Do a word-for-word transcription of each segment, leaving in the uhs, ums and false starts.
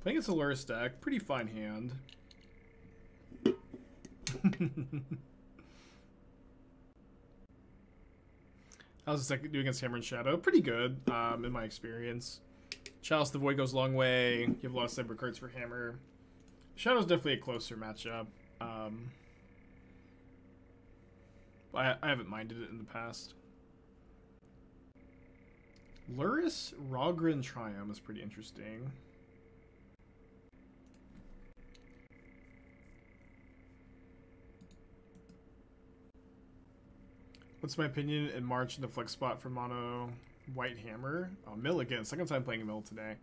Playing against a Lurrus deck, pretty fine hand. How's this deck do against Hammer and Shadow? Pretty good, um, in my experience. Chalice of the Void goes a long way. You have a lot of cyber cards for Hammer. Shadow's definitely a closer matchup. Um, I, I haven't minded it in the past. Lurrus, Ragavan, Triumph is pretty interesting. What's my opinion in March in the flex spot for mono white Hammer? Oh, mill again. Second time playing a mill today.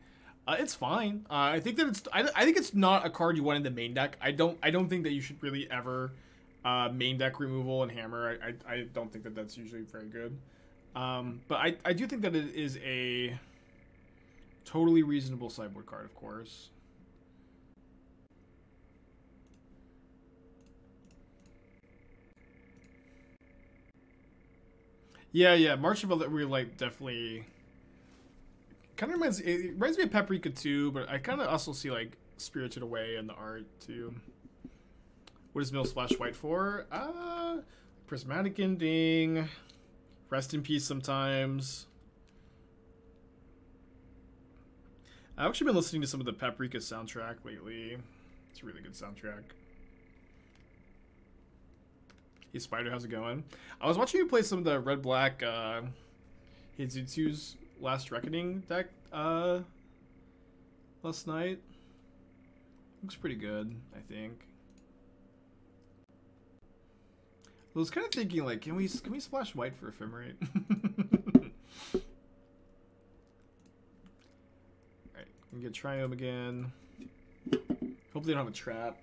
Uh, it's fine. Uh, I think that it's. I, I think it's not a card you want in the main deck. I don't. I don't think that you should really ever uh, main deck removal and Hammer. I, I. I don't think that that's usually very good. Um, but I. I do think that it is a totally reasonable sideboard card, of course. Yeah, yeah, March of Otherworldly Light definitely kind of reminds it reminds me of Paprika too, but I kind of also see like Spirited Away in the art too. What is Mill Splash White for? Uh, Prismatic Ending, Rest in Peace sometimes. I've actually been listening to some of the Paprika soundtrack lately. It's a really good soundtrack. Hey Spider, how's it going? I was watching you play some of the red black uh Heizutsu's Last Reckoning deck uh last night. Looks pretty good, I think. I was kind of thinking like can we can we splash white for Ephemerate? Alright, we get Triumph again. Hopefully they don't have a trap.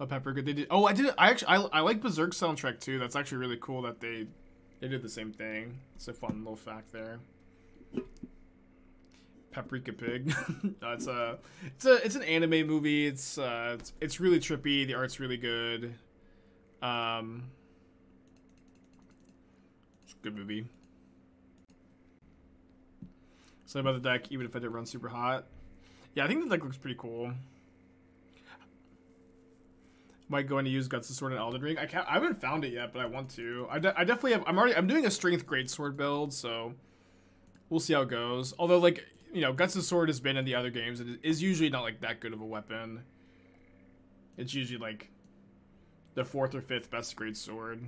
Oh, Paprika, they did. Oh, I did. I actually, I, I like Berserk soundtrack too. That's actually really cool that they, they did the same thing. It's a fun little fact there. Paprika Pig. no, it's a, it's a, it's an anime movie. It's, uh, it's, it's really trippy. The art's really good. Um, it's a good movie. So about the deck, even if I didn't run super hot. Yeah, I think the deck looks pretty cool. Might go in to use Guts of Sword and Elden Ring. I can't. I haven't found it yet, but I want to. I, de I definitely have. I'm already. I'm doing a Strength Greatsword build, so we'll see how it goes. Although, like you know, Guts of Sword has been in the other games. It is usually not like that good of a weapon. It's usually like the fourth or fifth best Greatsword.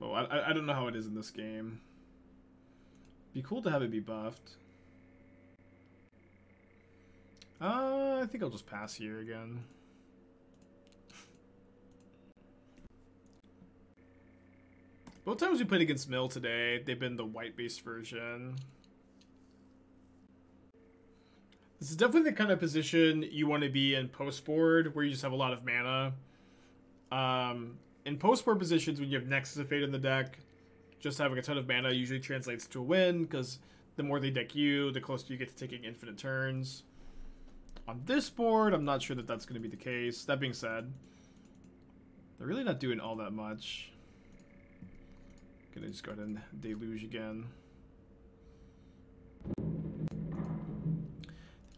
Well, I I don't know how it is in this game. Be cool to have it be buffed. Uh, I think I'll just pass here again. Both times we played against Mill today, they've been the white-based version. This is definitely the kind of position you want to be in post-board, where you just have a lot of mana. Um, in post-board positions, when you have Nexus of Fate in the deck, just having a ton of mana usually translates to a win, because the more they deck you, the closer you get to taking infinite turns. On this board, I'm not sure that that's going to be the case. That being said, they're really not doing all that much. I'm going to just go ahead and Deluge again. I'll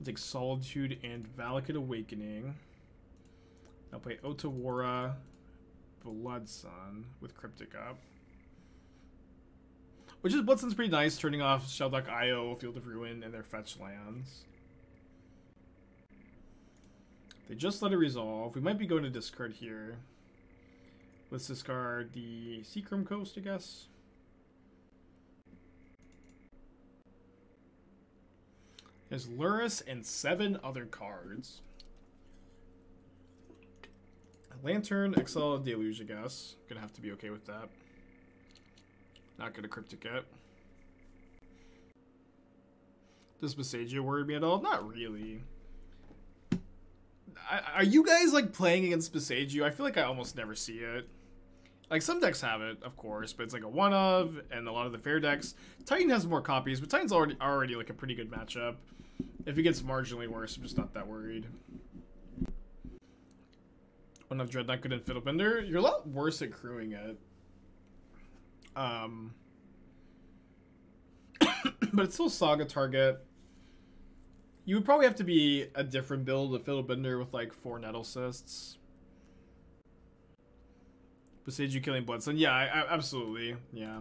take Solitude and Valakut Awakening. I'll play Otawara, Blood Sun with Cryptic up. Which is, Blood Sun's pretty nice, turning off Shelldock I O, Field of Ruin, and their fetch lands. They just let it resolve. We might be going to discard here. Let's discard the Seacrim Coast, I guess. There's Lurrus and seven other cards. Lantern, Excel, Deluge, I guess. Gonna have to be okay with that. Not gonna Cryptic it. Does Visagia worry me at all? Not really. Are you guys like playing against Visagia? I feel like I almost never see it. Like some decks have it, of course, but it's like a one of, and a lot of the fair decks. Titan has more copies, but Titan's already already like a pretty good matchup. If it gets marginally worse, I'm just not that worried. One of Dreadnought, good in Fiddlebender. You're a lot worse at crewing it. Um, but it's still Saga target. You would probably have to be a different build, a Fiddlebender with like four Nettle Cysts. Besides you killing Blood Sun. Yeah, I, I, absolutely. Yeah.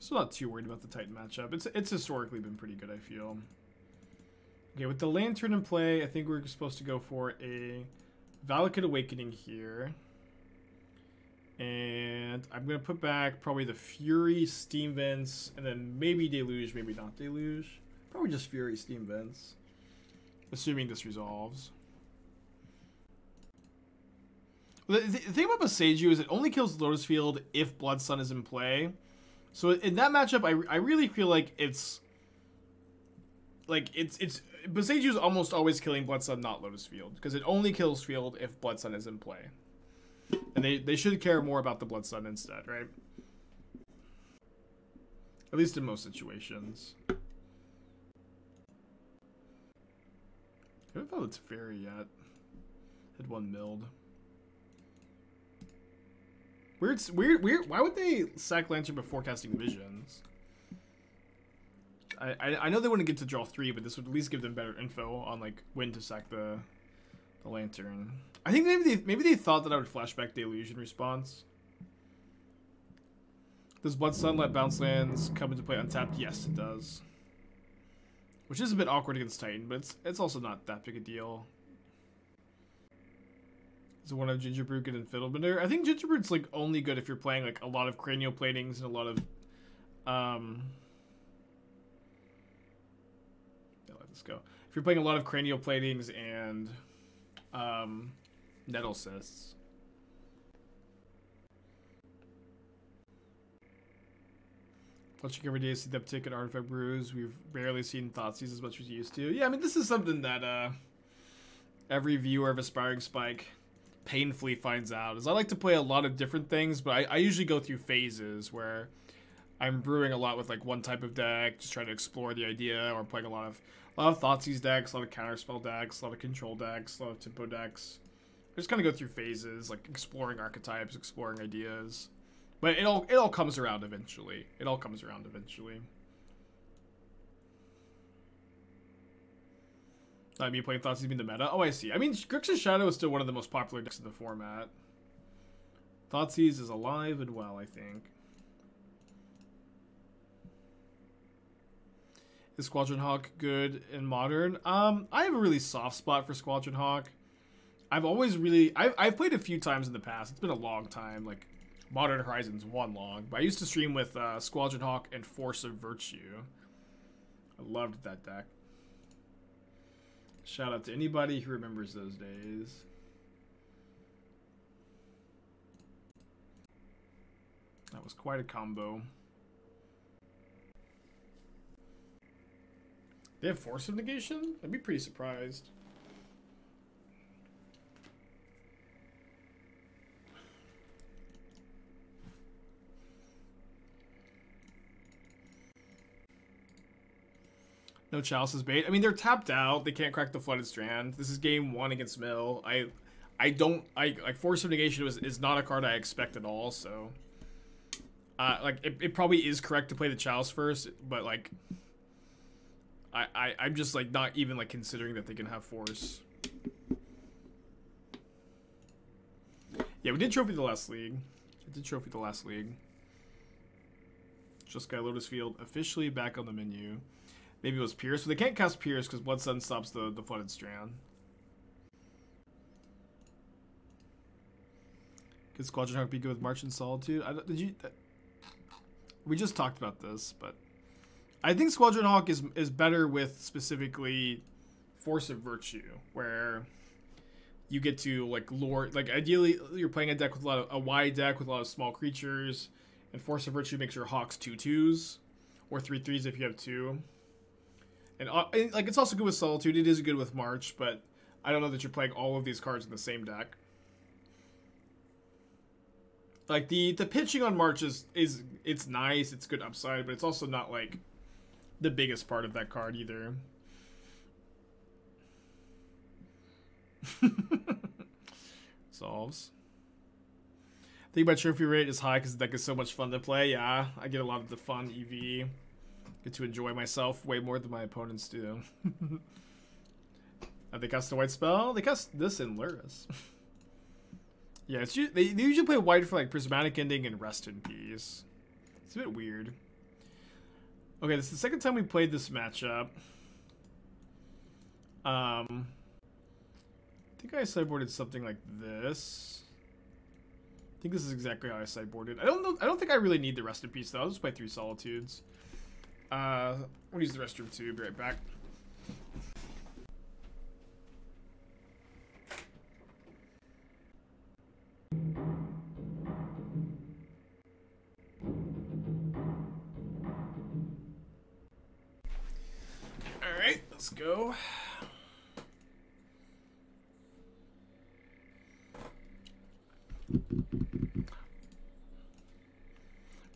Still not too worried about the Titan matchup. It's it's historically been pretty good, I feel. Okay, with the Lantern in play, I think we're supposed to go for a Valakut Awakening here. And I'm going to put back probably the Fury, Steam Vents, and then maybe Deluge, maybe not Deluge. Probably just Fury, Steam Vents. Assuming this resolves. The, the, the thing about Baseju is it only kills Lotus Field if Blood Sun is in play. So in that matchup, I, I really feel like it's... Like, it's... it's Baseju is almost always killing Blood Sun, not Lotus Field. Because it only kills Field if Blood Sun is in play. And they, they should care more about the Blood Sun instead, right? At least in most situations. I haven't found the Teferi yet. Had one milled. Weird, weird, weird. Why would they sack Lantern before casting Visions? I, I, I know they wouldn't get to draw three, but this would at least give them better info on like when to sack the, the Lantern. I think maybe they maybe they thought that I would flashback Deluge in response. Does Blood Sun let bounce lands come into play untapped? Yes, it does. Which is a bit awkward against Titan, but it's it's also not that big a deal. Is one of Gingerbrood good in Fiddlebender? I think Gingerbrood's like only good if you're playing like a lot of cranial platings and a lot of um yeah, let this go. If you're playing a lot of cranial platings and um Nettle Cysts. Watching every day to see the uptick in Artifact Brews. We've barely seen Thoughtseize as much as we used to. Yeah, I mean this is something that uh every viewer of Aspiring Spike painfully finds out, is I like to play a lot of different things, but I, I usually go through phases where I'm brewing a lot with like one type of deck, just trying to explore the idea, or I'm playing a lot of a lot of Thoughtseize decks, a lot of counterspell decks, a lot of control decks, a lot of tempo decks. I just kind of go through phases, like exploring archetypes, exploring ideas, but it all it all comes around eventually. It all comes around eventually. Not me playing Thoughtseize being the meta? Oh, I see. I mean, Grixis Shadow is still one of the most popular decks in the format. Thoughtseize is alive and well, I think. Is Squadron Hawk good in Modern? Um, I have a really soft spot for Squadron Hawk. I've always really... I've, I've played a few times in the past. It's been a long time. Like, Modern Horizons one long. But I used to stream with uh, Squadron Hawk and Force of Virtue. I loved that deck. Shout out to anybody who remembers those days. That was quite a combo. They have Force of Negation? I'd be pretty surprised. No Chalice's bait. I mean, they're tapped out. They can't crack the Flooded Strand. This is game one against Mill. I, I don't. I like Force of Negation was is not a card I expect at all. So, uh, like it, it probably is correct to play the Chalice first, but like, I, I I'm just like not even like considering that they can have Force. Yeah, we did trophy the last league. I did trophy the last league. Just got Lotus Field officially back on the menu. Maybe it was Pierce, but they can't cast Pierce because Blood Sun stops the, the Flooded Strand. Could Squadron Hawk be good with March and Solitude? I, did you? That, we just talked about this, but I think Squadron Hawk is is better with specifically Force of Virtue, where you get to like lure. Like ideally, you're playing a deck with a lot of a wide deck with a lot of small creatures, and Force of Virtue makes your Hawks two twos or three threes if you have two. And, like, it's also good with Solitude. It is good with March, but I don't know that you're playing all of these cards in the same deck. Like, the, the pitching on March is, is, it's nice. It's good upside, but it's also not, like, the biggest part of that card either. Solves. I think my trophy rate is high because the deck is so much fun to play. Yeah, I get a lot of the fun E V. Get to enjoy myself way more than my opponents do. Have they cast a white spell? They cast this in Lurrus. Yeah, it's, they, they usually play white for like Prismatic Ending and Rest in Peace. It's a bit weird. Okay, this is the second time we played this matchup. Um, I think I sideboarded something like this. I think this is exactly how I sideboarded. I don't know. I don't think I really need the Rest in Peace though. I'll just play three Solitudes. Uh, I'm gonna use the restroom too. Be right back. Let's go.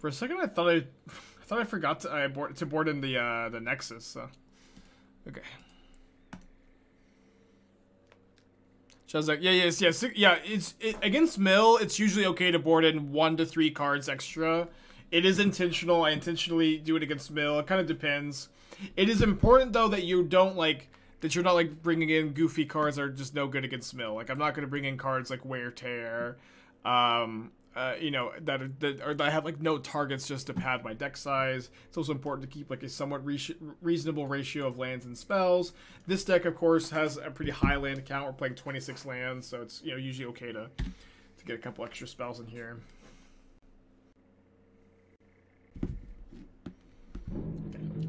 For a second, I thought I, I thought I forgot to I board, to board in the uh, the Nexus. So. Okay. Chaz like, yeah, yes, yes, yeah. It's it, against mill. It's usually okay to board in one to three cards extra. It is intentional. I intentionally do it against mill. It kind of depends. It is important though that you don't like that you're not like bringing in goofy cards that are just no good against mill. Like I'm not going to bring in cards like Wear/Tear, um, uh, you know, that are, that or that have like no targets just to pad my deck size. It's also important to keep like a somewhat re reasonable ratio of lands and spells. This deck, of course, has a pretty high land count. We're playing twenty-six lands, so it's you know usually okay to to get a couple extra spells in here.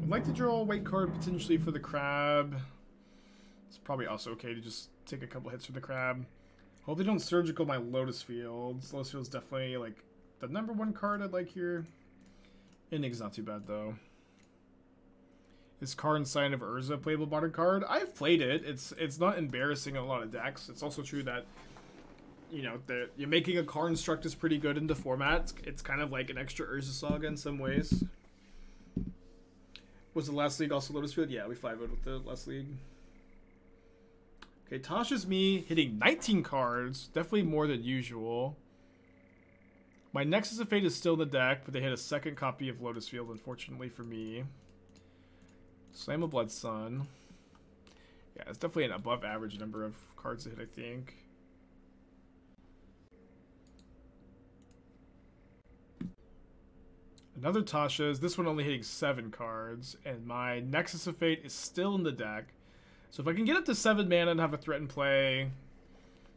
I'd like to draw a white card potentially for the crab. It's probably also okay to just take a couple hits for the crab. Hope they don't surgical my Lotus Field. Lotus Field's definitely like the number one card I'd like here. Ending's not too bad though. Is Karn Sign of Urza playable modern card? I've played it. It's it's not embarrassing in a lot of decks. It's also true that you know that you're making a Karn struct is pretty good in the format. It's, it's kind of like an extra Urza Saga in some ways. Was the last league also Lotus Field? Yeah, we five-oh'd with the last league. Okay, Tasha's me hitting nineteen cards. Definitely more than usual. My Nexus of Fate is still in the deck, but they hit a second copy of Lotus Field, unfortunately for me. Slam of Blood Sun. Yeah, it's definitely an above-average number of cards to hit, I think. Another Tasha's, this one only hitting seven cards, and my Nexus of Fate is still in the deck. So if I can get up to seven mana and have a threat in play,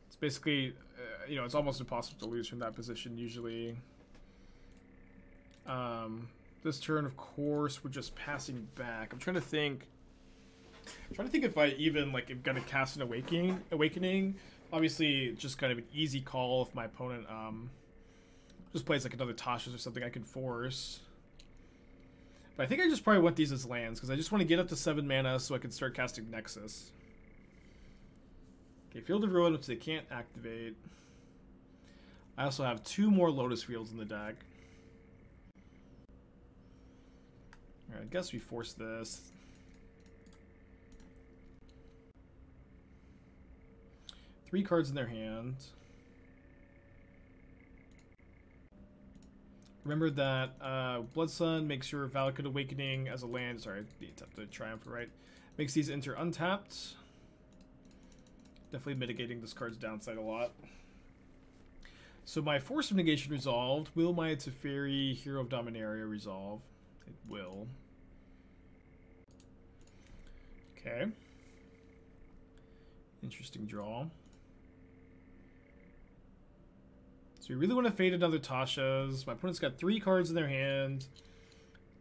it's basically, uh, you know, it's almost impossible to lose from that position usually. Um, this turn, of course, we're just passing back. I'm trying to think, I'm trying to think if I even, like, am going to cast an Awakening. Awakening. Obviously, just kind of an easy call if my opponent... Um, just plays like another Tasha's or something I can force. But I think I just probably want these as lands because I just want to get up to seven mana so I can start casting Nexus. Okay, Field of Ruin, which they can't activate. I also have two more Lotus Fields in the deck. Alright, I guess we force this. Three cards in their hand. Remember that uh, Blood Sun makes your Valakut Awakening as a land. Sorry, I tapped the Triumph, right? Makes these enter untapped. Definitely mitigating this card's downside a lot. So my Force of Negation resolved. Will my Teferi Hero of Dominaria resolve? It will. Okay. Interesting draw. So we really want to fade another Tasha's. My opponent's got three cards in their hand.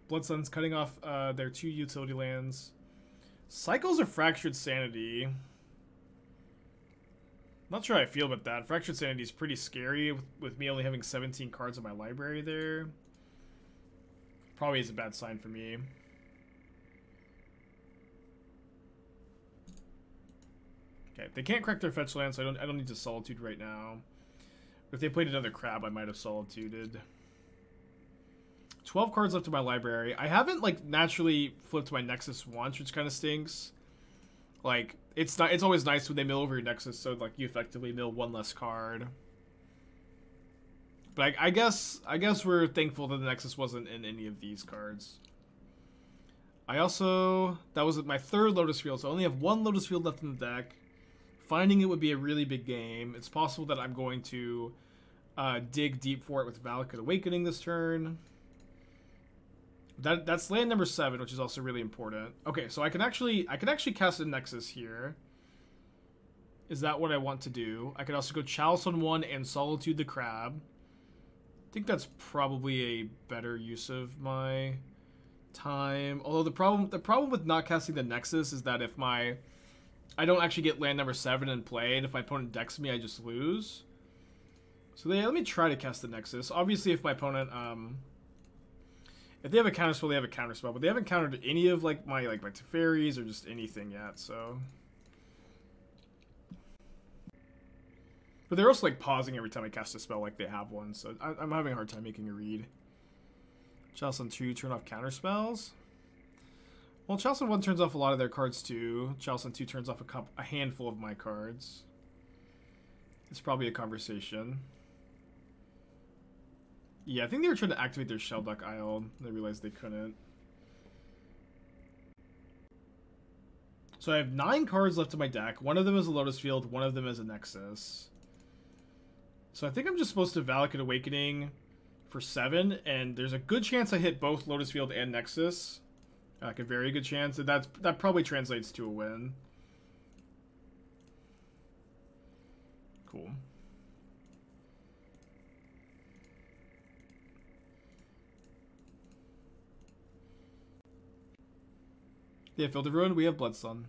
Blood Sun's cutting off uh, their two utility lands. Cycles of Fractured Sanity. Not sure how I feel about that. Fractured Sanity is pretty scary with, with me only having seventeen cards in my library there. Probably is a bad sign for me. Okay, they can't crack their fetch land, so I don't, I don't need to Solitude right now. If they played another crab, I might have Solituded. twelve cards left in my library. I haven't, like, naturally flipped my Nexus once, which kind of stinks. Like, it's not. It's always nice when they mill over your Nexus, so, like, you effectively mill one less card. But I, I guess I guess we're thankful that the Nexus wasn't in any of these cards. I also... That was my third Lotus Field, so I only have one Lotus Field left in the deck. Finding it would be a really big game. It's possible that I'm going to uh, dig deep for it with Valakut Awakening this turn. That That's land number seven, which is also really important. Okay, so I can actually I can actually cast a Nexus here. Is that what I want to do? I could also go Chalice on one and Solitude the Crab. I think that's probably a better use of my time. Although the problem the problem with not casting the Nexus is that if my... I don't actually get land number seven in play, and if my opponent decks me, I just lose. So yeah, let me try to cast the Nexus. Obviously, if my opponent... um. If they have a counterspell, they have a counterspell, but they haven't countered any of like my like my Teferis or just anything yet, so... But they're also like pausing every time I cast a spell, like they have one. So I, I'm having a hard time making a read. Chalice on two, turn off counter spells. Well, Chalice on one turns off a lot of their cards too. Chalice on two turns off a, comp a handful of my cards. It's probably a conversation. Yeah, I think they were trying to activate their Shelduck Isle. They realized they couldn't. So I have nine cards left in my deck. One of them is a Lotus Field. One of them is a Nexus. So I think I'm just supposed to Valakut Awakening for seven, and there's a good chance I hit both Lotus Field and Nexus. Like a very good chance, and that's, that probably translates to a win. Cool. Yeah, Field of Ruin, we have Blood Sun.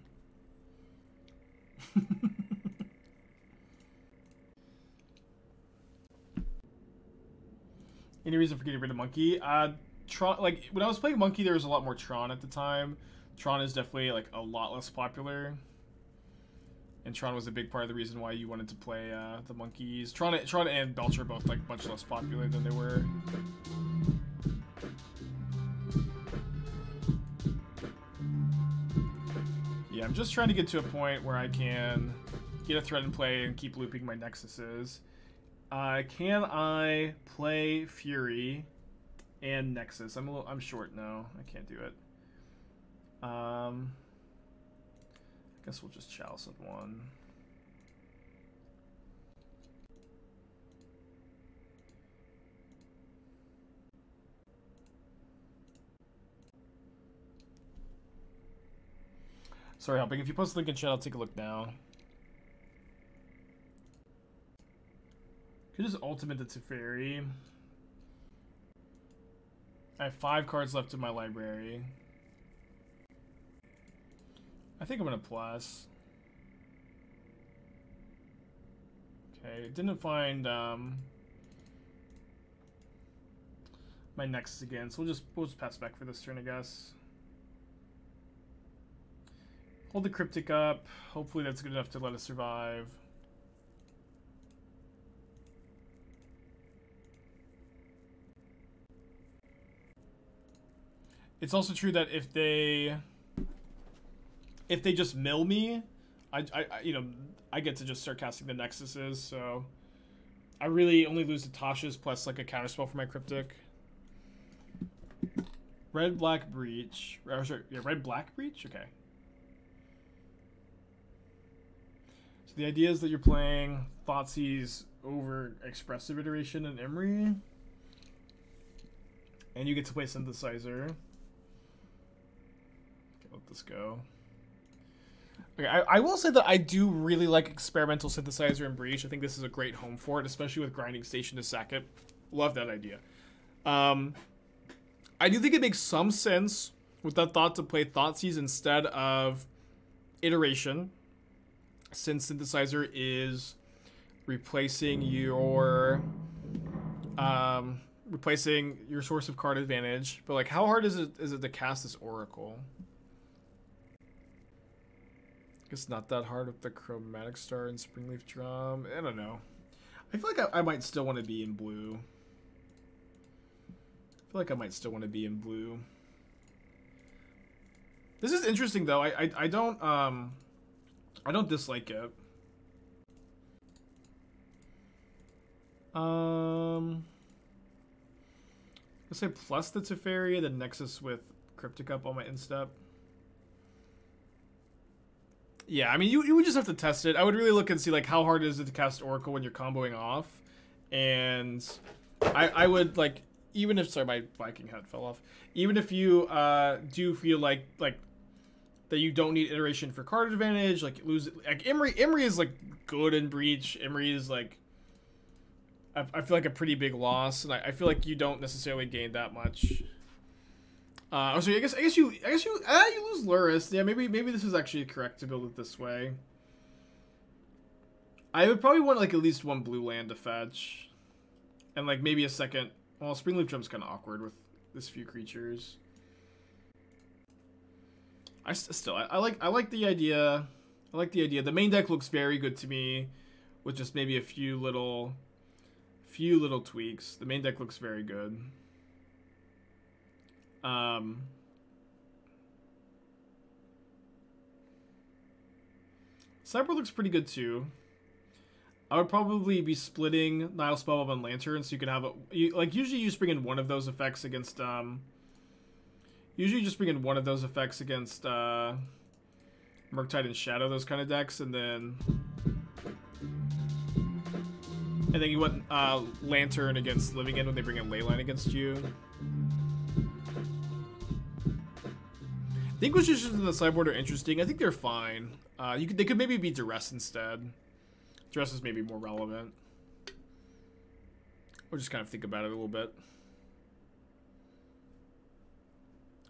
Any reason for getting rid of Monkey? Uh, Tron, like, when I was playing Monkey, there was a lot more Tron at the time. Tron is definitely, like, a lot less popular. And Tron was a big part of the reason why you wanted to play uh, the Monkeys. Tron, Tron and Belch are both, like, much less popular than they were. Yeah, I'm just trying to get to a point where I can get a threat in play and keep looping my Nexuses. Uh, can I play Fury and Nexus? I'm a little, I'm short now. I can't do it. Um, I guess we'll just Chalice at one. Sorry, helping. If you post the link in chat, I'll take a look now. Could just ultimate the Teferi. I have five cards left in my library. I think I'm gonna plus. Okay, didn't find um my Nexus again, so we'll just we'll just pass back for this turn, I guess. Hold the Cryptic up. Hopefully that's good enough to let us survive. It's also true that if they, if they just mill me, I, I, I, you know, I get to just start casting the Nexuses. So I really only lose to Tasha's plus like a counterspell for my Cryptic. Red Black Breach, or sorry, yeah, Red Black Breach. Okay. So the idea is that you're playing Thoughtseize over Expressive Iteration and Emery, and you get to play Synthesizer. Let this go. Okay, I, I will say that I do really like Experimental Synthesizer and Breach. I think this is a great home for it, especially with Grinding Station to sack it. Love that idea. Um, I do think it makes some sense with that thought to play Thoughtseize instead of Iteration, since Synthesizer is replacing your um, replacing your source of card advantage. But like, how hard is it is it to cast this Oracle? It's not that hard with the Chromatic Star and Springleaf Drum. I don't know. I feel like I, I might still want to be in blue. I feel like I might still want to be in blue. This is interesting though. I I, I don't um I don't dislike it. Um I'll say plus the Teferi, then Nexus with Cryptic up on my instep. Yeah, I mean, you, you would just have to test it. I would really look and see, like, how hard is it to cast Oracle when you're comboing off. And I, I would, like, even if... Sorry, my Viking hat fell off. Even if you uh, do feel like, like, that you don't need iteration for card advantage, like, lose... Like, Imri, Imri is, like, good in Breach. Imri is, like... I, I feel like a pretty big loss, and I, I feel like you don't necessarily gain that much. Uh, so I guess I guess you I guess you uh, you lose Lurrus. Yeah, maybe maybe this is actually correct to build it this way. I would probably want like at least one blue land to fetch, and like maybe a second. Well, Springleaf Drum's kind of awkward with this few creatures. I st still I, I like I like the idea. I like the idea. The main deck looks very good to me, with just maybe a few little few little tweaks. The main deck looks very good. Um, Cyber looks pretty good too. I would probably be splitting Nihil Spellbomb and Lantern, so you could have a you, like usually you just bring in one of those effects against um. Usually you just bring in one of those effects against uh, Murktide and Shadow, those kind of decks, and then and then you want uh, Lantern against Living End when they bring in Leyline against you. The Inquisitions in the sideboard are interesting. I think they're fine. Uh, you could, they could maybe be Duress instead. Duress is maybe more relevant. We'll just kind of think about it a little bit.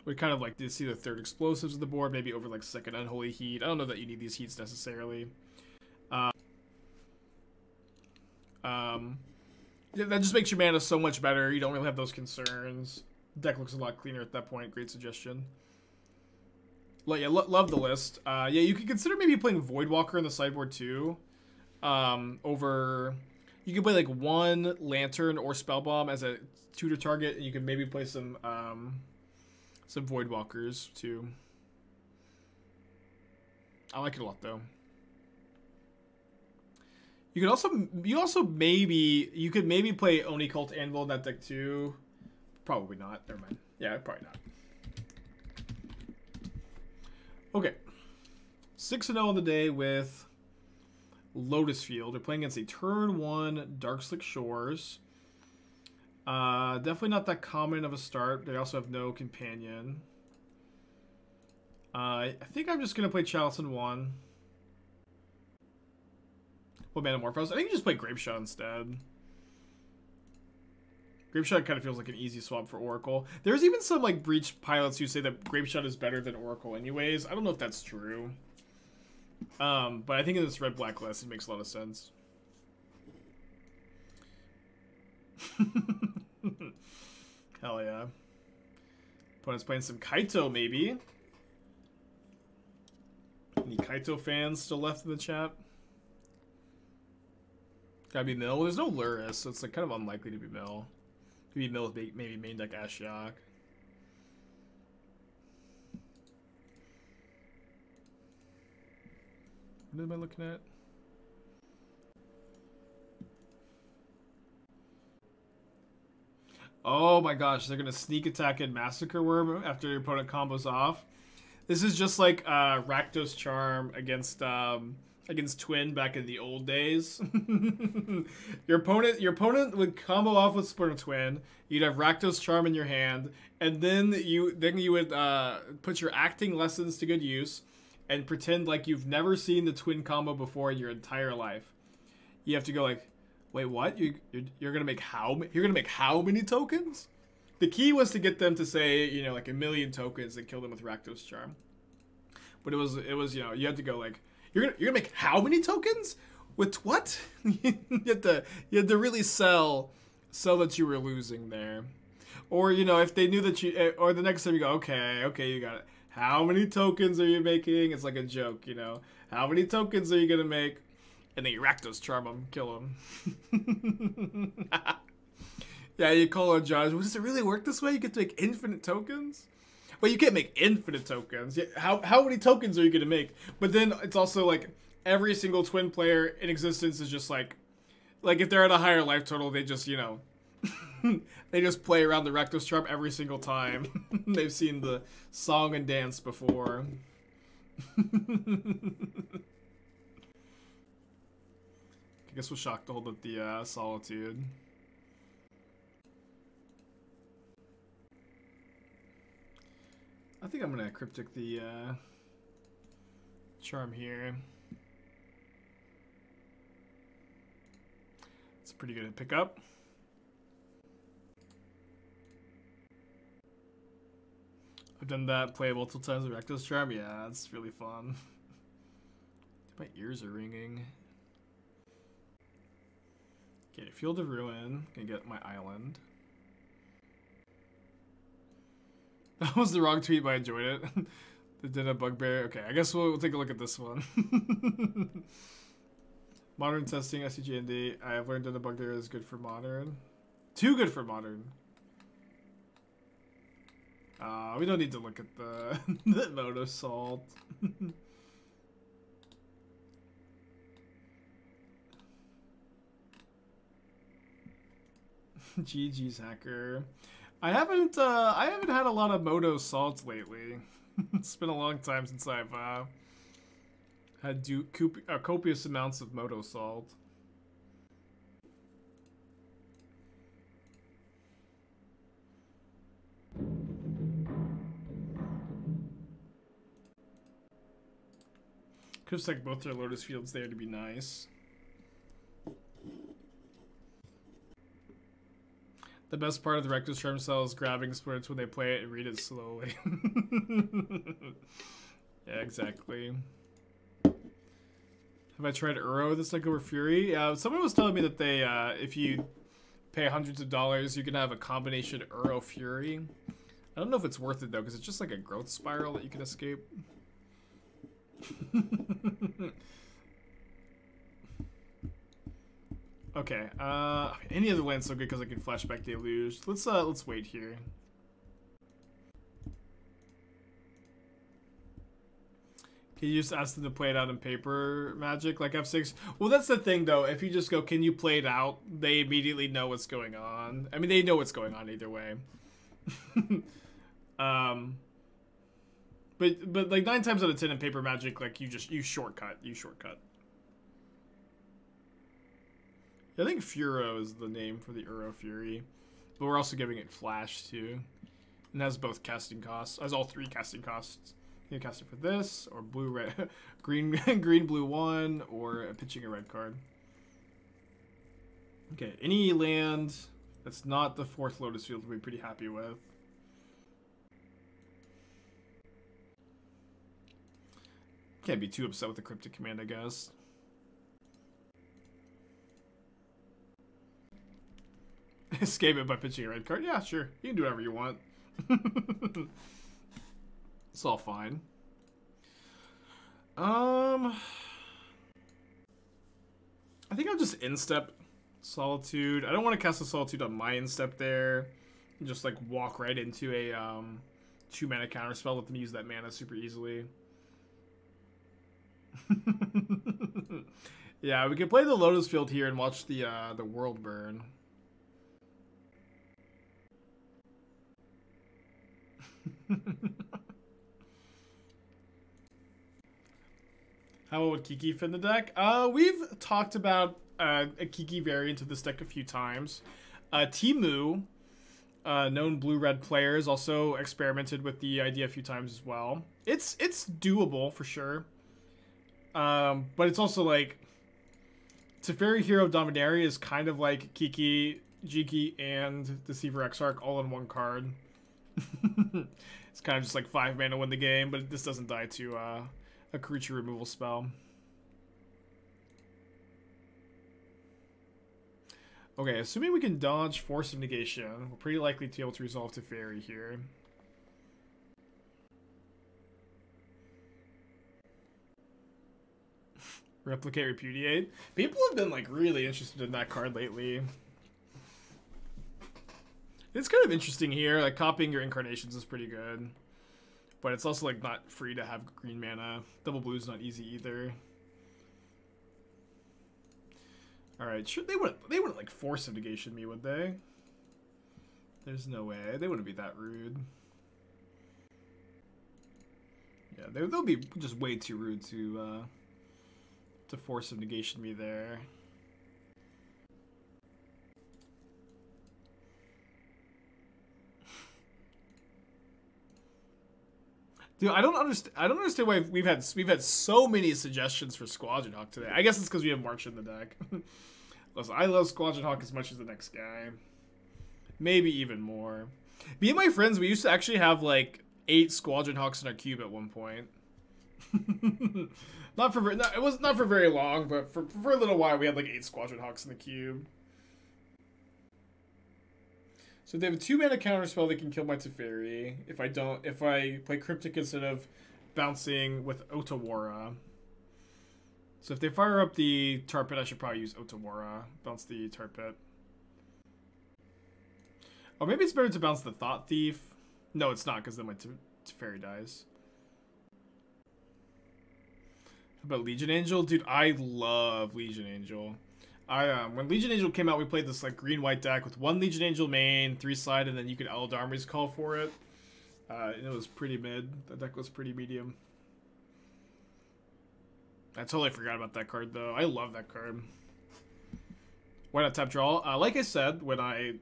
We kind of like to see the third explosives of the board, maybe over like second Unholy Heat. I don't know that you need these heats necessarily. Uh, um, that just makes your mana so much better. You don't really have those concerns. Deck looks a lot cleaner at that point. Great suggestion. Yeah, lo love the list. Uh, yeah, you could consider maybe playing Voidwalker in the sideboard too. Um, over, you could play like one Lantern or Spellbomb as a two to target, and you could maybe play some um, some Voidwalkers too. I like it a lot though. You could also you also maybe you could maybe play Oni Cult Anvil in that deck too. Probably not. Never mind. Yeah, probably not. Okay, six and oh on the day with Lotus Field. They're playing against a turn one Darkslick Shores. Uh, definitely not that common of a start. They also have no companion. Uh, I think I'm just going to play Chalice in one. Well, Manamorphose. I think you just play Grapeshot instead. Grapeshot kind of feels like an easy swap for Oracle. There's even some, like, Breach pilots who say that Grapeshot is better than Oracle anyways. I don't know if that's true. Um, but I think in this red-black list, it makes a lot of sense. Hell yeah. Opponent's playing some Kaito, maybe. Any Kaito fans still left in the chat? Gotta be Mill. Well, there's no Lurrus, so it's, like, kind of unlikely to be Mill. Maybe Mill, maybe main deck Ashiok. What am I looking at? Oh my gosh, they're gonna sneak attack in Massacre Worm after your opponent combos off. This is just like uh, Rakdos Charm against um, against Twin back in the old days. your opponent your opponent would combo off with Splinter Twin, you'd have Rakdos Charm in your hand, and then you then you would uh, put your acting lessons to good use and pretend like you've never seen the Twin combo before in your entire life. You have to go like, wait, what? You you're, you're gonna make how you're gonna make how many tokens? The key was to get them to say, you know, like a million tokens and kill them with Rakdos Charm. But it was it was, you know, you had to go like, You're gonna, you're gonna make how many tokens? With what? you had to you had to really sell sell that you were losing there, or you know if they knew that you or the next time you go okay okay you got it. How many tokens are you making? It's like a joke, you know. How many tokens are you gonna make? And then you Rakdos Charm them, kill them. Yeah, you call on Josh. Well, does it really work this way? You get to make infinite tokens. Well, you can't make infinite tokens. How, how many tokens are you going to make? But then it's also like every single Twin player in existence is just like, like if they're at a higher life total, they just, you know, They just play around the Rectus Trump every single time. They've seen the song and dance before. I guess we'll shock to hold up the uh, Solitude. I think I'm gonna Cryptic the uh, Charm here. It's pretty good to pick up. I've done that play multiple times with Rectus Charm. Yeah, it's really fun. My ears are ringing. Okay, Field of Ruin. Gonna get my island. That was the wrong tweet, but I enjoyed it. They did a bugbear. Okay, I guess we'll, we'll take a look at this one. Modern testing, S C G N D. I have learned that a bugbear is good for modern. Too good for modern. Uh, we don't need to look at the, the mode of salt. G G's hacker. I haven't uh, I haven't had a lot of Moto Salt lately. It's been a long time since I've uh, had do cop uh, copious amounts of Moto Salt. Could have stuck both their Lotus Fields there to be nice. The best part of the Rectus Charm cell is grabbing splits when they play it and read it slowly. Yeah, exactly. Have I tried Uro this like over Fury? Uh, someone was telling me that they, uh, if you pay hundreds of dollars, you can have a combination Uro Fury. I don't know if it's worth it though, because it's just like a growth spiral that you can escape. Okay, uh, any other land's so good because I can flashback Deluge. Let's, uh, let's wait here. Can you just ask them to play it out in paper magic, like F six? Well, that's the thing, though. If you just go, can you play it out? They immediately know what's going on. I mean, they know what's going on either way. um, but, but, like, nine times out of ten in paper magic, like, you just, you shortcut, you shortcut. I think Furo is the name for the Uro Fury, but we're also giving it Flash too, and has both casting costs. Has all three casting costs. You can cast it for this, or blue red, green green blue one, or pitching a red card. Okay, any land that's not the fourth Lotus Field we'll be pretty happy with. Can't be too upset with the Cryptic Command, I guess. Escape it by pitching a red card. Yeah, sure. You can do whatever you want. It's all fine. Um, I think I'll just instep Solitude. I don't want to cast a Solitude on my instep there. And just like walk right into a um, two mana counter spell. Let them use that mana super easily. Yeah, we can play the Lotus Field here and watch the uh, the world burn. How would Kiki fit in the deck? Uh, we've talked about uh, a Kiki variant of this deck a few times. Uh, Teemu, uh, known blue-red player, is also experimented with the idea a few times as well. It's it's doable for sure, um, but it's also like Teferi, Hero of Dominaria is kind of like Kiki, Jiki, and Deceiver Exarch all in one card. It's kind of just like five mana win the game, but this doesn't die to uh, a creature removal spell. Okay, assuming we can dodge Force of Negation, we're pretty likely to be able to resolve Teferi here. Replicate, Repudiate. People have been like really interested in that card lately. It's kind of interesting here, like copying your incarnations is pretty good, but it's also like not free to have green mana. Double blue is not easy either. All right, sure, they would they would like Force of Negation me, would they? There's no way. They wouldn't be that rude. Yeah, they, they'll be just way too rude to, uh, to Force of Negation me there. Dude, I don't understand. I don't understand why we've had we've had so many suggestions for Squadron Hawk today. I guess it's because we have March in the deck. Listen, I love Squadron Hawk as much as the next guy, maybe even more. Me and my friends, we used to actually have like eight Squadron Hawks in our cube at one point. Not for not, it was not for very long, but for for a little while, we had like eight Squadron Hawks in the cube. So they have a two-mana counterspell. They can kill my Teferi if I don't. If I play Cryptic instead of bouncing with Otawara. So if they fire up the Tar Pit, I should probably use Otawara. Bounce the Tar Pit. Or maybe it's better to bounce the Thought Thief. No, it's not, because then my Teferi dies. How about Legion Angel? Dude, I love Legion Angel. I, um, when Legion Angel came out, we played this like green-white deck with one Legion Angel main, three slide, and then you could Eldarmy's Call for it. Uh, and it was pretty mid. That deck was pretty medium. I totally forgot about that card, though. I love that card. Why not tap draw? Uh, like I said, when I...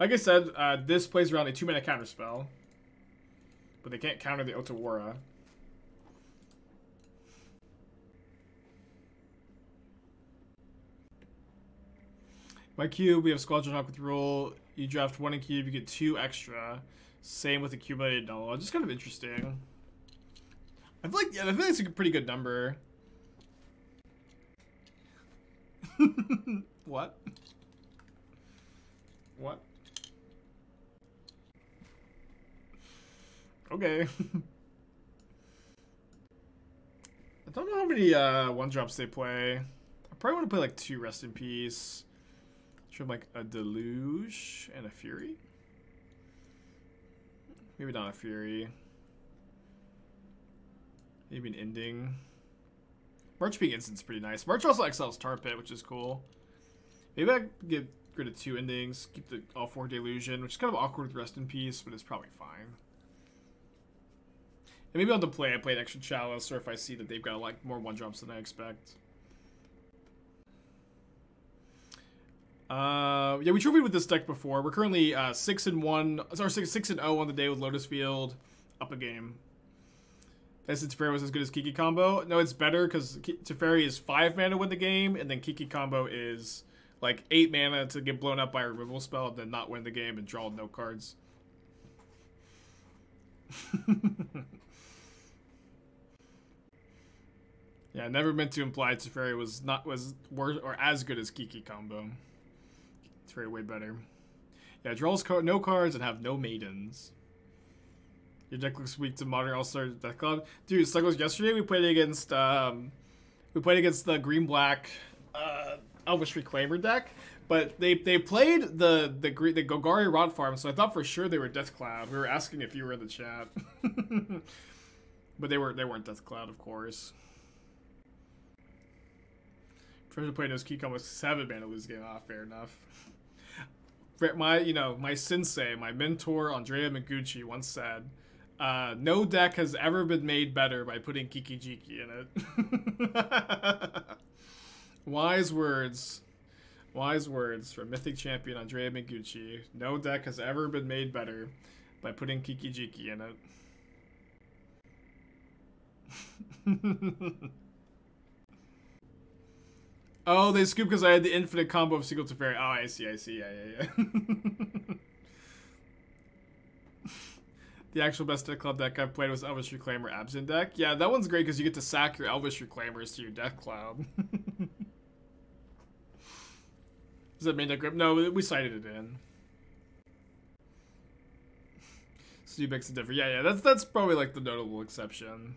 like I said, uh, this plays around a two-mana counterspell. But they can't counter the Otawara. My cube, we have Squadron Hawk with roll. You draft one in cube, you get two extra. Same with accumulated knowledge. It's kind of interesting. I feel like yeah, I feel like it's a pretty good number. What? What? Okay. I don't know how many uh, one drops they play. I probably want to play like two Rest in Peace. Should have like a Deluge and a Fury? Maybe not a Fury. Maybe an Ending. March being instant's pretty nice. March also excels Tar Pit, which is cool. Maybe I could get rid of two Endings, keep the all four Delusion, which is kind of awkward with Rest in Peace, but it's probably fine. And maybe on the play I play an extra Chalice, or if I see that they've got like more one drops than I expect. Uh, yeah, we trophied with this deck before. We're currently uh, six and one, or six six and zero on the day with Lotus Field, up a game. That's if Teferi was as good as Kiki Combo. No, it's better because Teferi is five mana to win the game, and then Kiki Combo is like eight mana to get blown up by a removal spell, and then not win the game and draw no cards. Yeah, I never meant to imply Teferi was not was worse or as good as Kiki Combo. Very way better. Yeah, draws car no cards and have no maidens. Your deck looks weak to Modern All-Star Death Cloud. Dude, Suckles, yesterday we played against um we played against the green black uh Elvish Reclaimer deck, but they they played the the green the Golgari Rod Farm, so I thought for sure they were Death Cloud. We were asking if you were in the chat. But they weren't they weren't Death Cloud, of course. Treasure play knows Kiko was seven mana to lose game. Ah, fair enough. My, you know, my sensei, my mentor, Andrea Miguchi, once said, uh, no deck has ever been made better by putting Kikijiki in it. Wise words. Wise words from Mythic Champion Andrea Miguchi. No deck has ever been made better by putting Kikijiki in it. Oh, they scooped because I had the infinite combo of Single Teferi. Oh, I see, I see, yeah, yeah, yeah. The actual best Death Cloud deck I've played was Elvish Reclaimer Absent deck. Yeah, that one's great because you get to sack your Elvish Reclaimers to your Death Cloud. Is that main deck grip? No, we cited it in. So you makes it different. Yeah, yeah, that's, that's probably like the notable exception.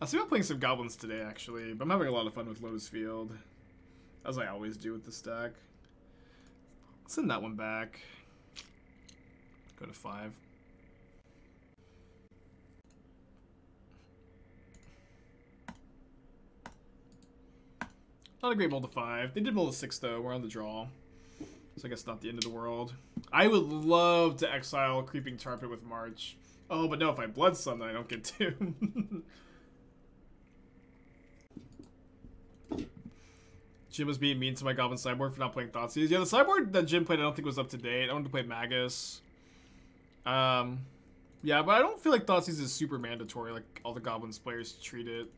I'll see about playing some goblins today, actually, but I'm having a lot of fun with Lotus Field, as I always do with this deck. Send that one back. Go to five. Not a great roll to five. They did roll a six, though. We're on the draw. So I guess not the end of the world. I would love to exile Creeping Tar Pit with March. Oh, but no, if I Blood Sun, then I don't get to. Jim was being mean to my Goblin sideboard for not playing Thoughtseize. Yeah, the sideboard that Jim played I don't think was up to date. I wanted to play Magus. Um, yeah, but I don't feel like Thoughtseize is super mandatory, like all the Goblins players treat it.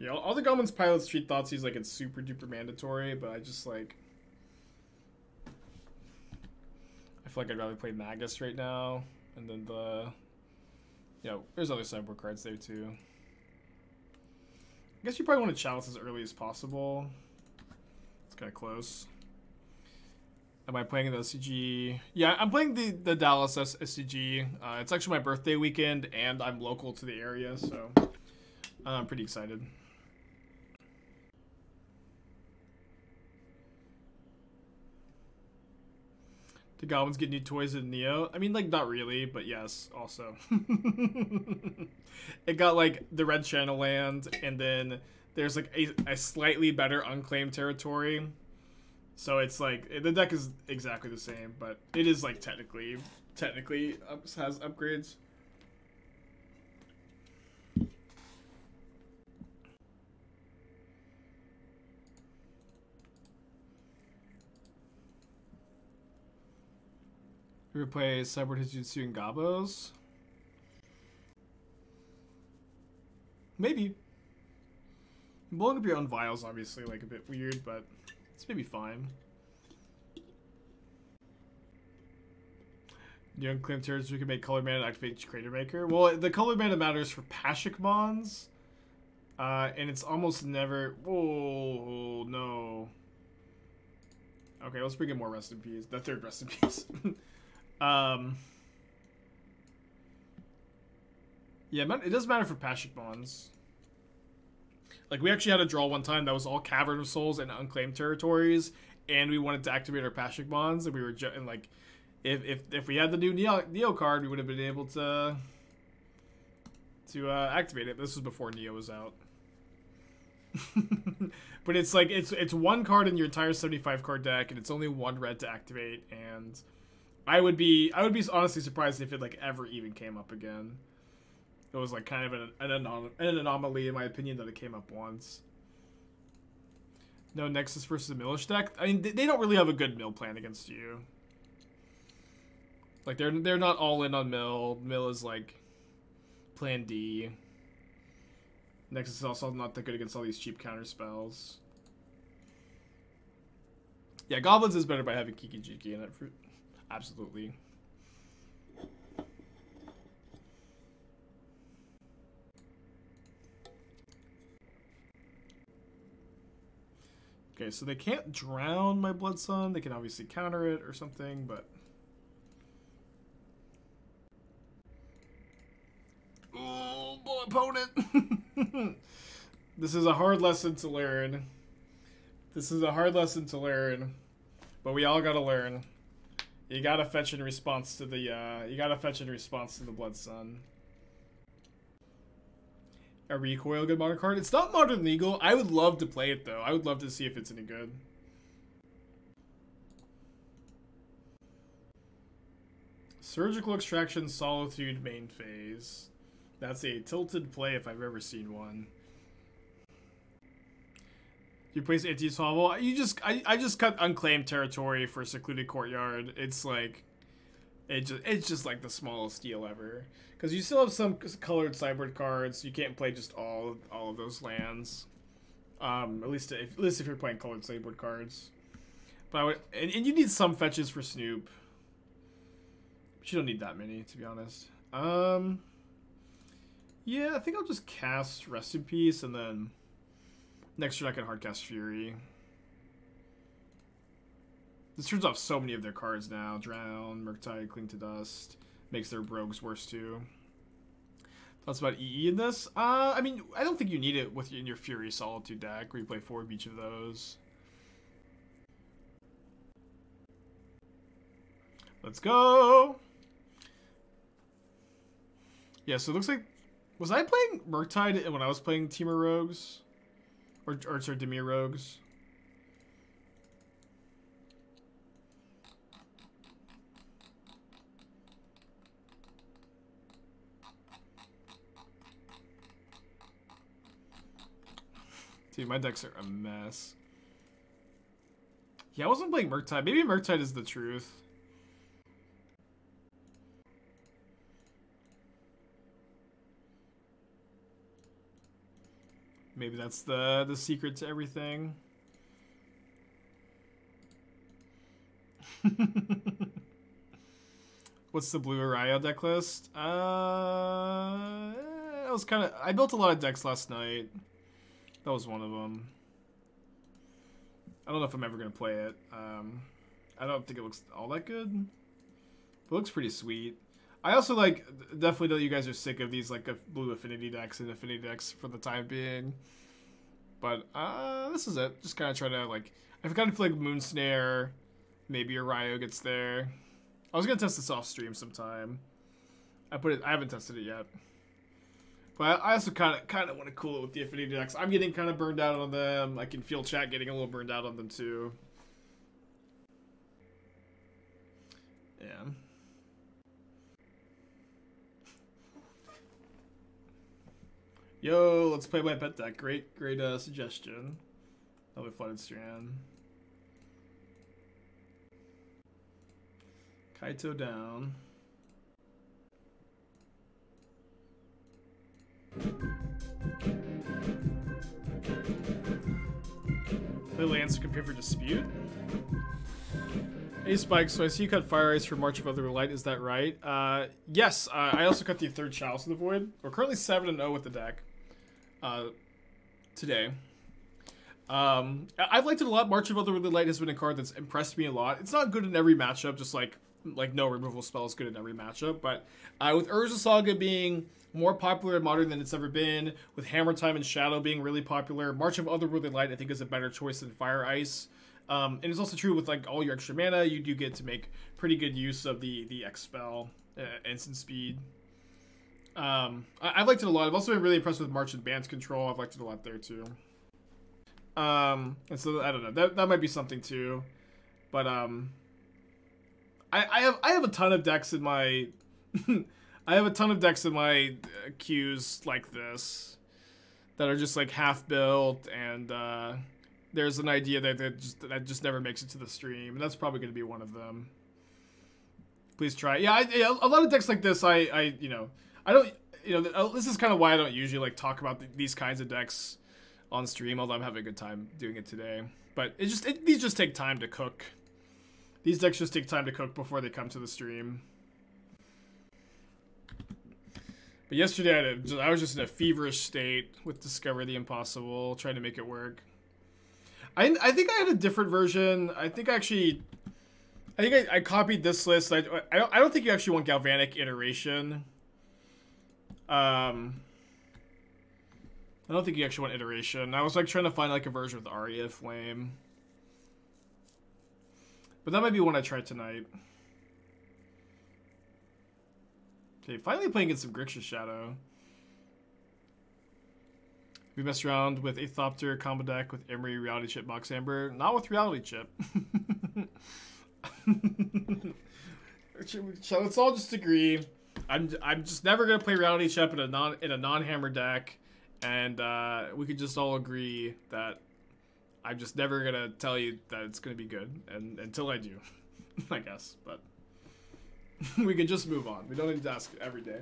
Yeah, all the Goblins pilots treat Thoughtseize like it's super duper mandatory, but I just like... I feel like I'd rather play Magus right now. And then the... Yeah, there's other sideboard cards there too. I guess you probably want to Chalice as early as possible. It's kind of close. Am I playing the S C G? Yeah, I'm playing the, the Dallas S C G. Uh, it's actually my birthday weekend and I'm local to the area, so uh, I'm pretty excited. Do Goblins get new toys in Neo? I mean, like, not really, but yes, also. It got, like, the Red Channel land, and then there's, like, a, a slightly better unclaimed territory. So it's, like, the deck is exactly the same, but it is, like, technically, technically has upgrades. Replace Cyborg Hijutsu and Gabos? Maybe. Blowing up your own vials, obviously, like a bit weird, but it's maybe fine. The unclaimed territory can make Color Mana and activate Crater Maker. Well, the Color Mana matters for Pashik Mons, uh, and it's almost never. Whoa, no. Okay, let's bring in more Rest in Peace. The third Rest in Peace. Um, yeah, it does matter for Pashik Mons. Like, we actually had a draw one time that was all Cavern of Souls and unclaimed territories, and we wanted to activate our Pashik Mons, and we were just, and like, if if if we had the new Neo, Neo card, we would have been able to to uh, activate it. This was before Neo was out. But it's like it's it's one card in your entire seventy-five card deck, and it's only one red to activate, and I would be I would be honestly surprised if it like ever even came up again. It was like kind of an an, anom an anomaly in my opinion that it came up once. No Nexus versus the Milish deck. I mean, they don't really have a good mill plan against you. Like they're they're not all in on mill. Mill is like Plan D. Nexus is also not that good against all these cheap counter spells. Yeah, Goblins is better by having Kiki Jiki in it. For absolutely. Okay, so they can't drown my Blood Sun. They can obviously counter it or something, but... Oh, boy, opponent! This is a hard lesson to learn. This is a hard lesson to learn. But we all gotta learn. You gotta fetch in response to the, uh, you gotta fetch in response to the Blood Sun. A recoil, good modern card? It's not modern legal. I would love to play it, though. I would love to see if it's any good. Surgical Extraction, Solitude, main phase. That's a tilted play if I've ever seen one. You place anti-solve. You just I, I just cut unclaimed territory for Secluded Courtyard. It's like it just it's just like the smallest deal ever, because you still have some colored sideboard cards. You can't play just all all of those lands. Um, at least if, at least if you're playing colored sideboard cards. But I would, and, and you need some fetches for Snoop. But you don't need that many, to be honest. Um, yeah, I think I'll just cast Rest in Peace and then. Next turn I can hardcast Fury. This turns off so many of their cards now. Drown, Murktide, Cling to Dust. Makes their brogues worse too. Thoughts about E E in this? Uh, I mean, I don't think you need it with in your Fury Solitude deck. Where you play four of each of those. Let's go! Yeah, so it looks like... Was I playing Murktide when I was playing Temur Rogues? Or, or sorry, Dimir Rogues? Dude, my decks are a mess. Yeah, I wasn't playing Murktide. Maybe Murktide is the truth. Maybe that's the the secret to everything. What's the blue Araya deck list? Uh, that was kind of. I built a lot of decks last night. That was one of them. I don't know if I'm ever gonna play it. Um, I don't think it looks all that good. But it looks pretty sweet. I also like definitely know you guys are sick of these like blue affinity decks and affinity decks for the time being. But uh, this is it. Just kind of try to like. I've got to like Moonsnare. Maybe Araya gets there. I was gonna test this off stream sometime. I put it. I haven't tested it yet. But I also kind of kind of want to cool it with the affinity decks. I'm getting kind of burned out on them. I can feel chat getting a little burned out on them too. Yeah. Yo, let's play my pet deck. Great, great uh, suggestion. That'll be Flooded Strand. Kaito down. Play lands to compare for dispute. Hey Spike, so I see you cut Fire Ice for March of Otherworldly Light, is that right? Uh, yes, uh, I also cut the third Chalice of the Void. We're currently seven and oh with the deck uh, today. Um, I've liked it a lot. March of Otherworldly Light has been a card that's impressed me a lot. It's not good in every matchup, just like like no removal spell is good in every matchup, but uh, with Urza Saga being more popular in Modern than it's ever been, with Hammer Time and Shadow being really popular, March of Otherworldly Light I think is a better choice than Fire Ice. Um, and it's also true with like all your extra mana, you do get to make pretty good use of the the X spell uh, instant speed. Um, I I've liked it a lot. I've also been really impressed with March Advance Control. I've liked it a lot there too. Um, and so I don't know, that that might be something too, but um. I, I have I have a ton of decks in my I have a ton of decks in my uh, queues like this that are just like half built, and uh, there's an idea that that just, that just never makes it to the stream, and that's probably going to be one of them. Please try. Yeah, I, yeah, a lot of decks like this. I I you know I don't you know this is kind of why I don't usually like talk about th these kinds of decks on stream, although I'm having a good time doing it today. But it just it, these just take time to cook. These decks just take time to cook before they come to the stream. But yesterday, I, had a, just, I was just in a feverish state with Discover the Impossible, trying to make it work. I I think I had a different version. I think I actually, I think I, I copied this list. I I don't, I don't think you actually want Galvanic Iteration. Um, I don't think you actually want Iteration. I was like trying to find like a version with Aria Flame. But that might be one I try tonight. Okay, finally playing against some Grixis Shadow. We messed around with Athopter combo deck with Emery, Reality Chip, Box Amber. Not with Reality Chip. So let's all just agree. I'm I'm just never gonna play Reality Chip in a non in a non-hammer deck, and uh, we could just all agree that. I'm just never gonna tell you that it's gonna be good, and until I do, I guess. But we can just move on. We don't need to ask every day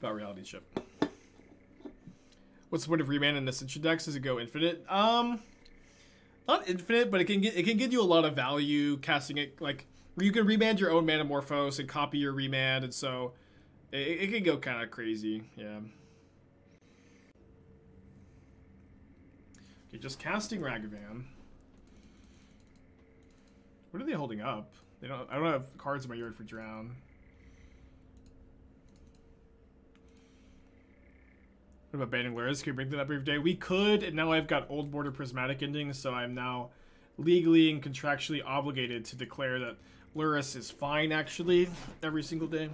about Reality Chip. What's the point of reman in Ascension decks? Does it go infinite? Um, not infinite, but it can get it can give you a lot of value casting it. Like you can remand your own Metamorphose and copy your remand, and so it, it can go kind of crazy. Yeah. You're just casting Ragavan. What are they holding up? They don't. I don't have cards in my yard for Drown. What about banning Lurrus? Can we bring that up every day? We could, and now I've got Old Border Prismatic Ending, so I'm now legally and contractually obligated to declare that Lurrus is fine, actually, every single day.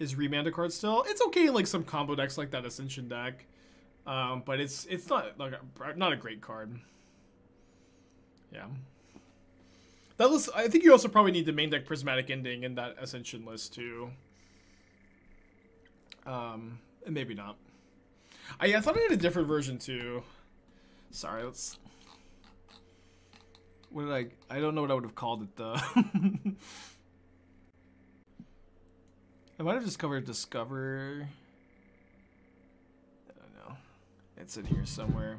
is remand a card still. It's okay in like some combo decks like that Ascension deck, um, but it's it's not like a, not a great card. Yeah, that list. I think you also probably need the main deck Prismatic Ending in that Ascension list too. Um, and maybe not. I, yeah, I thought I had a different version too. Sorry, let's. What did I? I don't know what I would have called it though. I might have just covered Discover. I don't know. It's in here somewhere.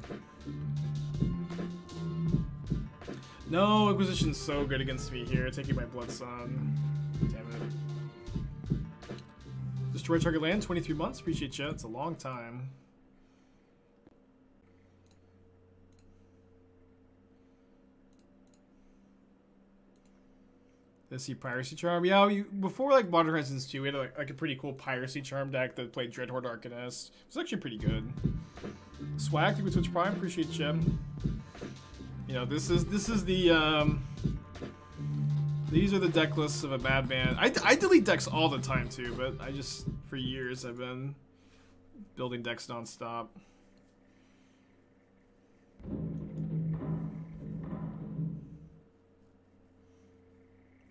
No, Inquisition's so good against me here. Taking my Blood Sun. Damn it. Destroy target land, twenty-three months. Appreciate you. It's a long time. The Sea Piracy Charm. Yeah, you, before like Modern Horizons two, we had like, like a pretty cool Piracy Charm deck that played Dreadhorde Arcanist. It was actually pretty good. Swag, thank you for Twitch Prime. Appreciate you. You know, this is this is the um, these are the deck lists of a madman. I I delete decks all the time too, but I just for years I've been building decks nonstop.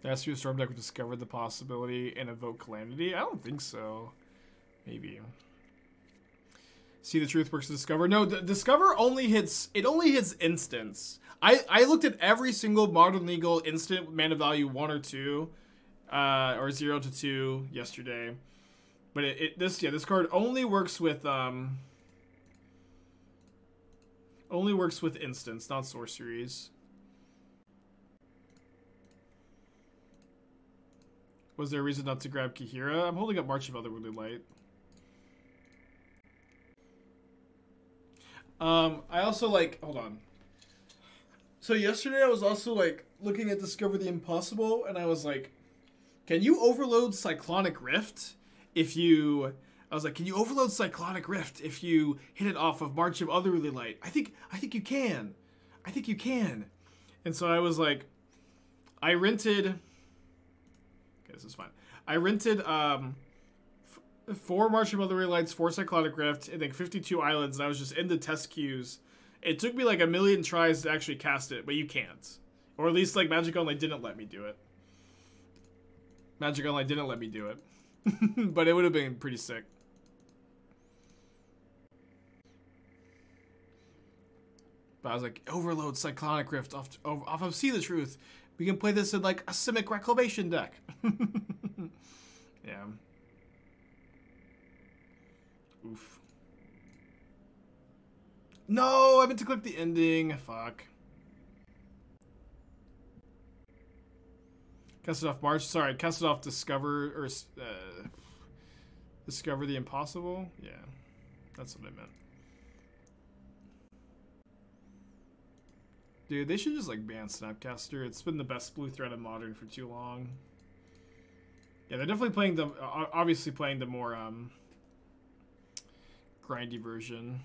There has to be a Storm deck which discovered the possibility and evoke Calamity? I don't think so. Maybe. See the Truth works to Discover. No, the Discover only hits, it only hits instants. I, I looked at every single Modern Legal instant mana value one or two, uh, or zero to two yesterday. But it, it this, yeah, this card only works with, um, only works with instants, not sorceries. Was there a reason not to grab Kihira? I'm holding up March of Otherworldly Light. Um, I also like... Hold on. So yesterday I was also like looking at Discover the Impossible and I was like, can you overload Cyclonic Rift if you... I was like, can you overload Cyclonic Rift if you hit it off of March of Otherworldly Light? I think, I think you can. I think you can. And so I was like, I rented... This is fine. I rented um, f four March of Otherworldly Lights, four Cyclonic Rift, and then fifty-two Islands, and I was just in the test queues. It took me like a million tries to actually cast it, but you can't. Or at least like Magic Online didn't let me do it. Magic Online didn't let me do it. But it would have been pretty sick. But I was like, overload Cyclonic Rift off, off of See the Truth. We can play this in like a Simic Reclamation deck. Yeah. Oof. No, I meant to click the ending. Fuck. Cast it off March. Sorry, cast it off Discover or uh, Discover the Impossible. Yeah, that's what I meant. Dude, they should just like ban Snapcaster. It's been the best blue threat in Modern for too long. Yeah, they're definitely playing the obviously playing the more um, grindy version.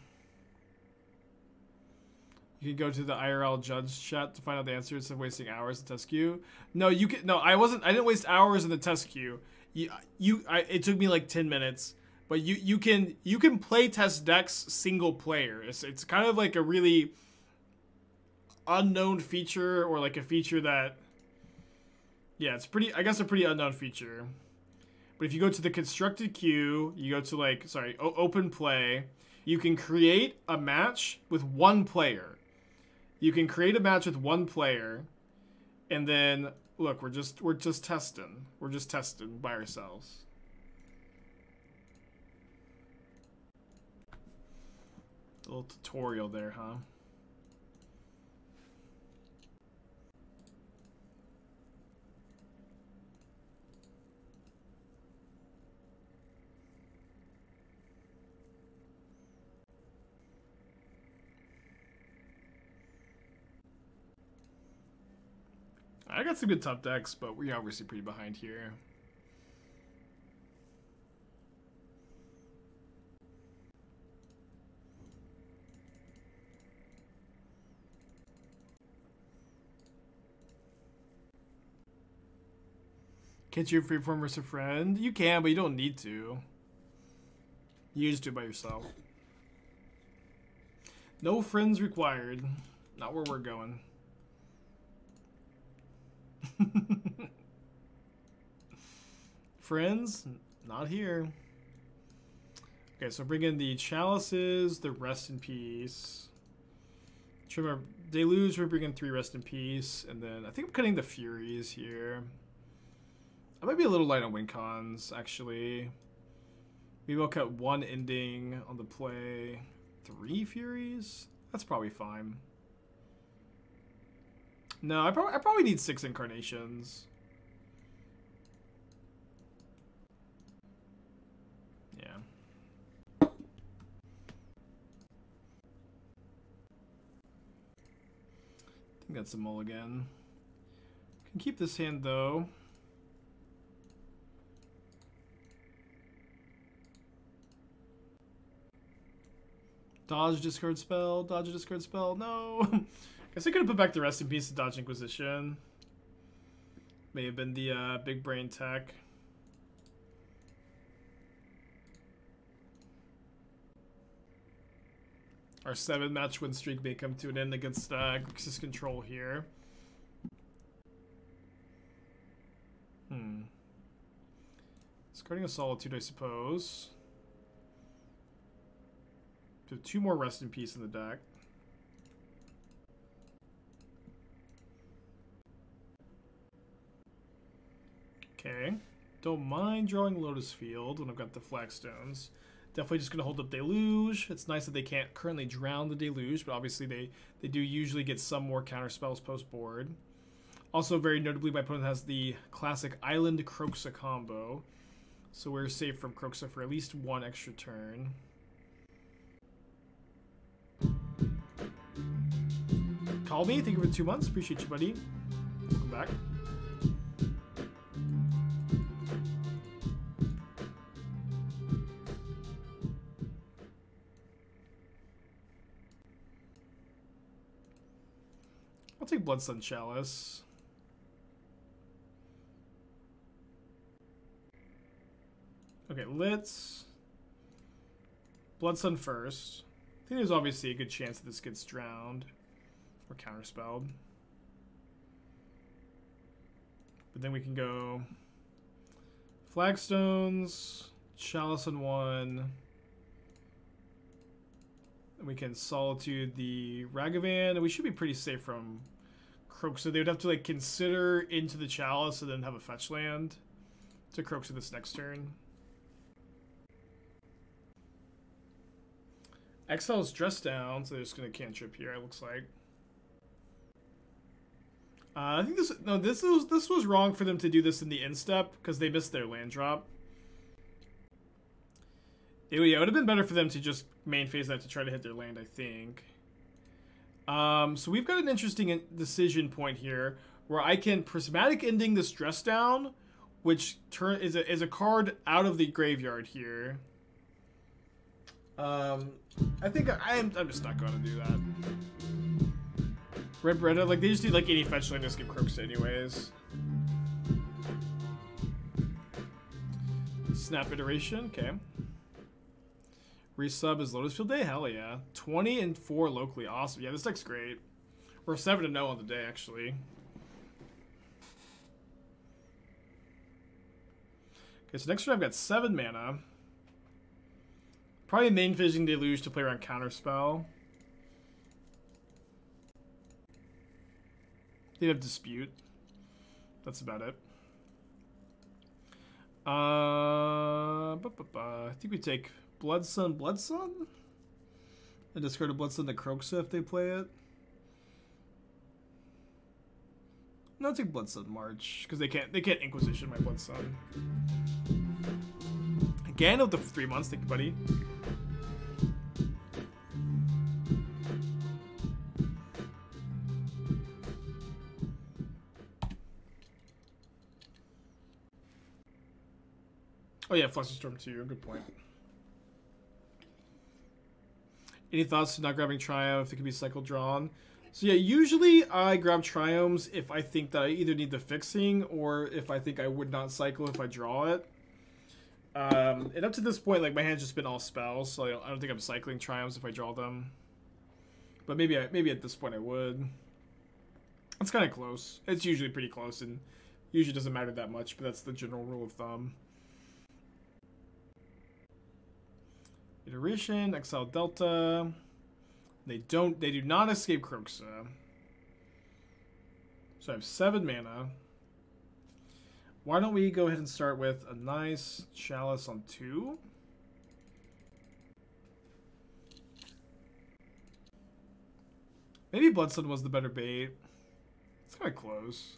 You can go to the I R L judge chat to find out the answer instead of wasting hours in test queue. No, you can. No, I wasn't. I didn't waste hours in the test queue. You, you. I, it took me like ten minutes. But you, you can, you can play test decks single player. It's, it's kind of like a really unknown feature, or like a feature that, yeah, it's pretty, I guess a pretty unknown feature. But if you go to the constructed queue, you go to like, sorry, open play, you can create a match with one player. You can create a match with one player, and then look, we're just we're just testing, we're just testing by ourselves. A little tutorial there, huh? I got some good top decks, but we're obviously pretty behind here. Can't you freeform versus a friend? You can, but you don't need to. You just do it by yourself. No friends required. Not where we're going. Friends? Not here. Okay, so bring in the chalices, the rest in peace. Remember, Deluge, we're bringing three rest in peace. And then I think I'm cutting the Furies here. I might be a little light on win cons, actually. Maybe I'll cut one ending on the play. Three Furies? That's probably fine. No, I probably, I probably need six incarnations. Yeah. I think that's a mulligan. Can keep this hand though. Dodge, discard spell, dodge, discard spell, no. Guess I could have put back the rest in peace to dodge Inquisition. May have been the uh, big brain tech. Our seven match win streak may come to an end against uh, Grixis Control here. Hmm. Discarding a Solitude, I suppose. So two more rest in peace in the deck. Okay. Don't mind drawing Lotus Field when I've got the flagstones. Definitely just going to hold up Deluge. It's nice that they can't currently drown the Deluge, but obviously they, they do usually get some more counter spells post-board. Also, very notably, my opponent has the classic Island Croxa combo. So we're safe from Croxa for at least one extra turn. Call me. Thank you for the two months. Appreciate you, buddy. Welcome back. I'll take Blood Sun Chalice. Okay, let's Blood Sun first. I think there's obviously a good chance that this gets drowned. Or counterspelled. But then we can go flagstones, chalice on one. And we can solitude the Ragavan. And we should be pretty safe from Croxa. So they would have to like consider into the chalice and then have a fetch land to Croxa this next turn. Excel's dressed down, so they're just gonna cantrip here, it looks like. Uh, I think this no this was this was wrong for them to do this in the end step because they missed their land drop. It, yeah, it would have been better for them to just main phase that to try to hit their land, I think. Um, so we've got an interesting decision point here where I can prismatic ending this dress down, which turn is a is a card out of the graveyard here. Um, I think I, I'm I'm just not going to do that. Red Beretta, like they just need like any fetch land to skip Croxa anyways. Snap iteration, okay. Resub is Lotus Field Day, hell yeah. twenty and four locally, awesome. Yeah, this deck's great. We're seven and oh on the day actually. Okay, so next turn I've got seven mana. Probably main phasing Deluge to play around Counterspell. They have dispute. That's about it. Uh, bu bu bu. I think we take Blood Sun, Blood Sun? And discard a Blood Sun to Croxa if they play it. No, I'll take Blood Sun March, because they can't they can't Inquisition my Blood Sun. Again of the three months, thank you, buddy. Oh yeah, Flusterstorm too. Good point. Any thoughts to not grabbing Triumph if it can be cycle drawn? So yeah, usually I grab Triumphs if I think that I either need the fixing or if I think I would not cycle if I draw it. Um, and up to this point, like, my hand's just been all spells, so I don't think I'm cycling Triumphs if I draw them. But maybe I, maybe at this point I would. It's kind of close. It's usually pretty close and usually doesn't matter that much, but that's the general rule of thumb. Iteration, Excel Delta. They don't, they do not escape Croxa. So I have seven mana. Why don't we go ahead and start with a nice Chalice on two? Maybe Blood Sun was the better bait. It's kind of close.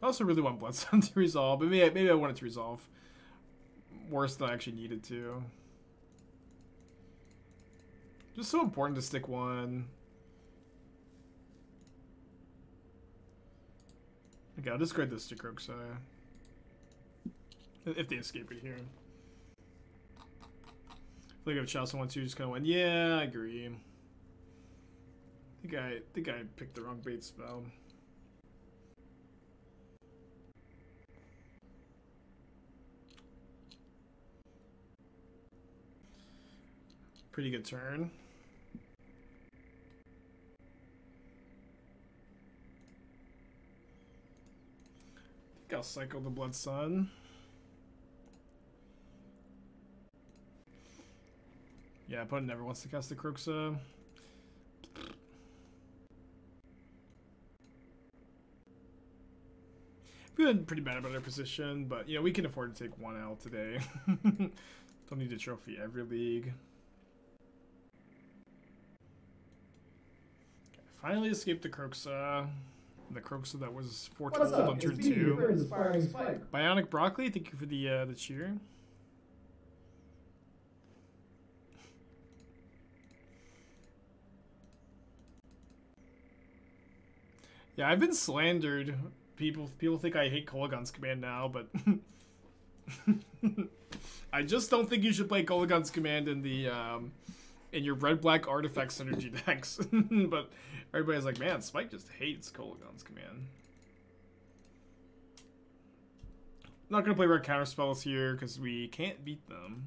I also really want Blood Sun to resolve, but maybe I, maybe I want it to resolve worse than I actually needed to. Just so important to stick one. Okay, I'll discard this to Croxa. If they escape it here. I think if Chalice wants to just kind of win. Yeah, I agree. I think I, think I picked the wrong bait spell. Pretty good turn. I think I'll cycle the Blood Sun. Yeah, opponent never wants to cast the Croxa. We've been pretty bad about our position, but you know, we can afford to take one L today. Don't need a trophy every league. Finally escaped the Croxa. The Croxa that was foretold on turn two. Bionic Broccoli, thank you for the uh, the cheer. Yeah, I've been slandered. People people think I hate Kolagon's Command now, but I just don't think you should play Kolagon's Command in the um, in your red-black artifact synergy decks. But everybody's like, man, Spike just hates Kolagon's Command. I'm not going to play red counterspells here because we can't beat them.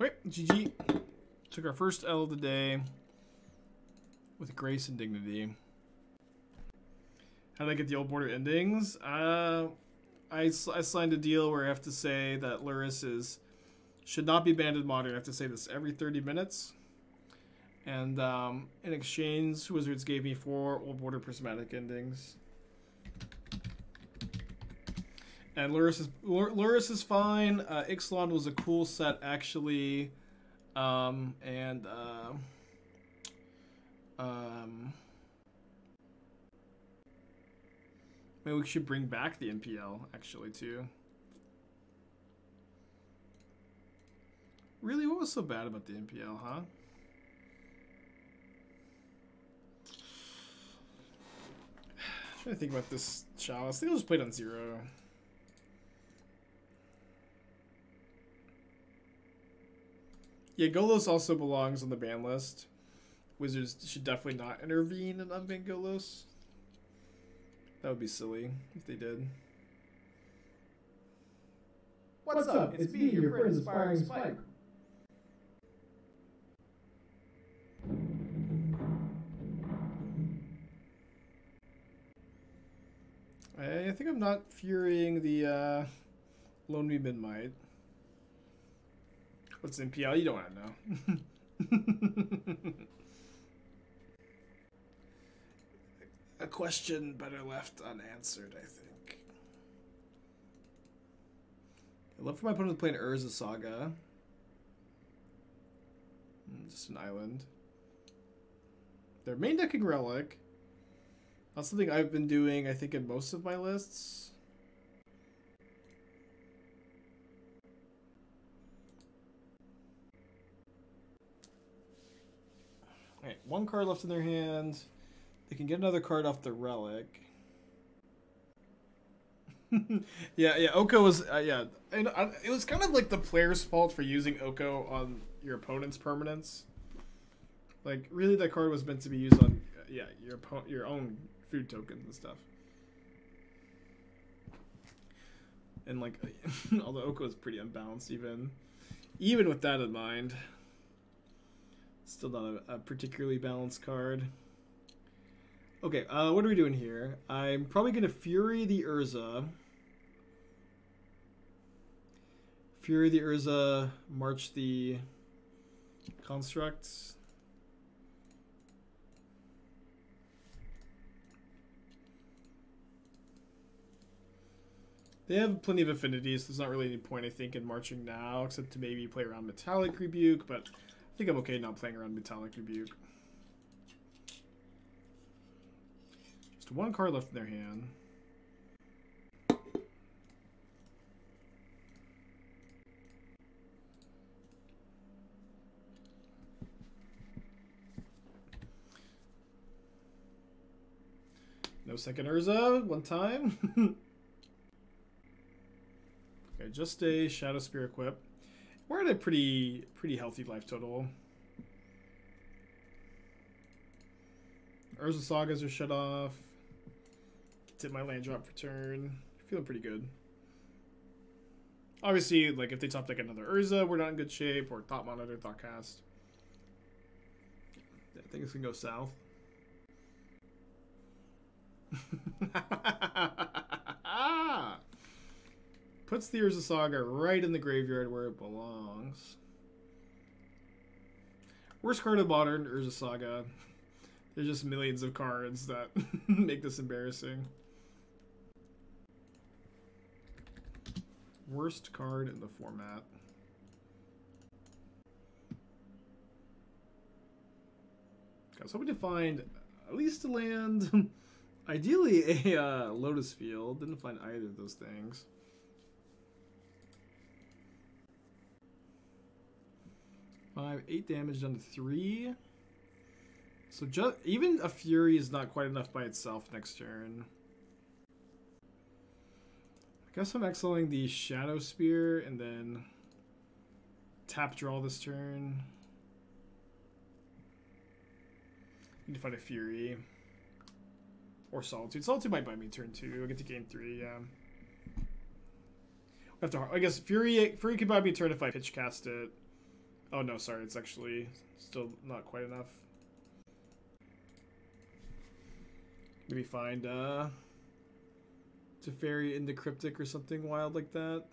Okay, G G. Took our first L of the day with grace and dignity. How did I get the old border endings? Uh... I, I signed a deal where I have to say that Lurrus is should not be banned in modern. I have to say this every thirty minutes. And um, in exchange, Wizards gave me four Old Border Prismatic Endings. And Lurrus is, Lurrus is fine. Uh, Ixalan was a cool set, actually. Um, and... Uh, um... Maybe we should bring back the M P L, actually, too. Really, what was so bad about the M P L, huh? I'm trying to think about this Chalice. I think I'll just play it on zero. Yeah, Golos also belongs on the ban list. Wizards should definitely not intervene and unban Golos. That would be silly if they did. What's, What's up? It's me, your friend, Inspiring Spike. I think I'm not furying the uh, Lone Me Midnight. What's M P L? You don't want to know. A question better left unanswered, I think. I'd love for my opponent to play an Urza Saga. Just an island. Their main deck and Relic. That's something I've been doing, I think, in most of my lists. Alright, one card left in their hand. They can get another card off the Relic. yeah, yeah. Oko was, uh, yeah, and I, it was kind of like the player's fault for using Oko on your opponent's permanence. Like, really, that card was meant to be used on, uh, yeah, your your own food tokens and stuff. And like, although Oko is pretty unbalanced, even, even with that in mind, still not a, a particularly balanced card. Okay, uh, what are we doing here? I'm probably going to Fury the Urza. Fury the Urza, March the Constructs. They have plenty of affinities, so there's not really any point, I think, in marching now, except to maybe play around Metallic Rebuke, but I think I'm okay not playing around Metallic Rebuke. Just one card left in their hand. No second Urza, one time. Okay, just a Shadow Spear equip. We're at a pretty pretty healthy life total. Urza Sagas are shut off. Tip my land drop for turn. Feeling pretty good. Obviously, like if they top deck another Urza, we're not in good shape, or Thought Monitor, Thought Cast. Yeah, I think it's gonna go south. Puts the Urza Saga right in the graveyard where it belongs. Worst card of Modern, Urza Saga. There's just millions of cards that make this embarrassing. Worst card in the format. I was hoping to find at least a land. Ideally a uh, Lotus Field. Didn't find either of those things. Five, eight damage down to three. So just even a Fury is not quite enough by itself next turn. I guess I'm exiling the Shadow Spear and then tap draw this turn. Need to find a Fury. Or Solitude. Solitude might buy me turn two. I get to game three, yeah. I have to, I guess Fury Fury could buy me a turn if I pitch cast it. Oh no, sorry, it's actually still not quite enough. Maybe find uh, Teferi into Cryptic or something wild like that.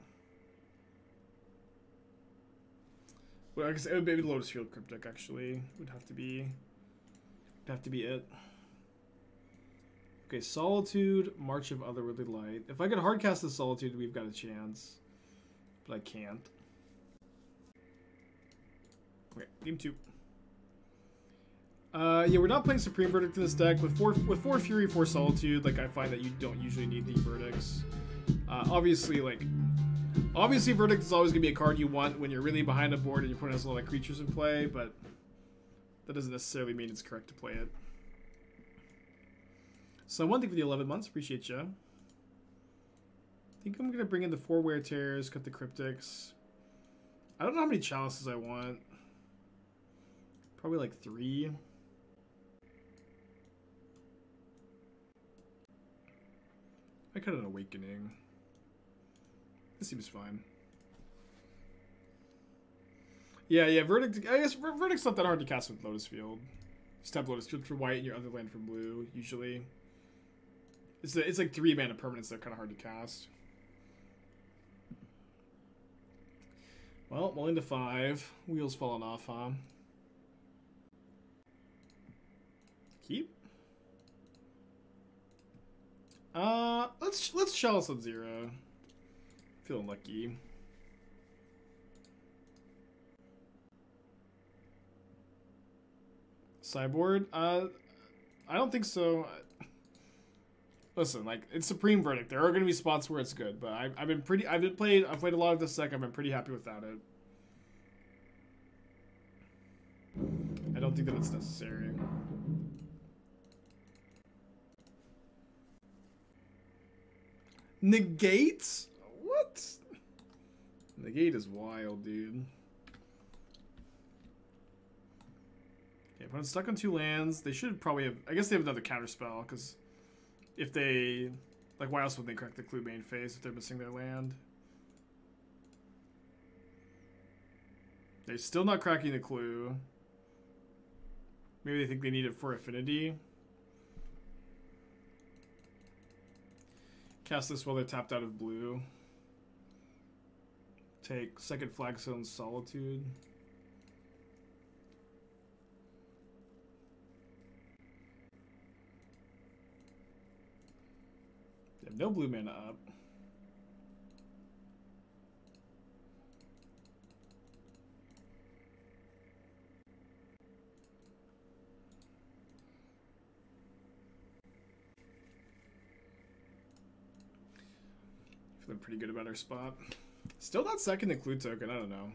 Well, I guess it would be Lotus Field Cryptic actually would have to be would have to be it. Okay, Solitude, March of Otherworldly Light. If I could hardcast the Solitude, we've got a chance, but I can't. Okay, game two. Uh, yeah, we're not playing Supreme Verdict in this deck. With four, with four Fury, four Solitude, like I find that you don't usually need the Verdicts. Uh, obviously, like, obviously Verdict is always gonna be a card you want when you're really behind a board and your opponent has a lot of creatures in play, but that doesn't necessarily mean it's correct to play it. So one thing for the eleven months, appreciate ya. I think I'm gonna bring in the four Wear/Tears, cut the Cryptics. I don't know how many Chalices I want. Probably like three. I cut an Awakening. This seems fine. Yeah, yeah, Verdict. I guess Verdict's not that hard to cast with Lotus Field. Just have Lotus Field for white and your other land for blue, usually. It's, it's like three mana permanents that are kind of hard to cast. Well, well into five. Wheels falling off, huh? Keep. Uh, let's let's Chalice on zero. Feeling lucky. Sideboard? Uh, I don't think so. Listen, like it's Supreme Verdict. There are going to be spots where it's good, but I've I've been pretty. I've been played. I've played a lot of this deck. I've been pretty happy without it. I don't think that it's necessary. Negate? What? Negate is wild, dude. Okay, opponent's stuck on two lands. They should probably have... I guess they have another counterspell, because if they... Like, why else would they correct the Cluebane phase if they're missing their land? They're still not cracking the clue. Maybe they think they need it for affinity. Cast this while they're tapped out of blue. Take second Flagstone Solitude. They have no blue mana up. Feeling pretty good about our spot. Still not second the clue token, I don't know.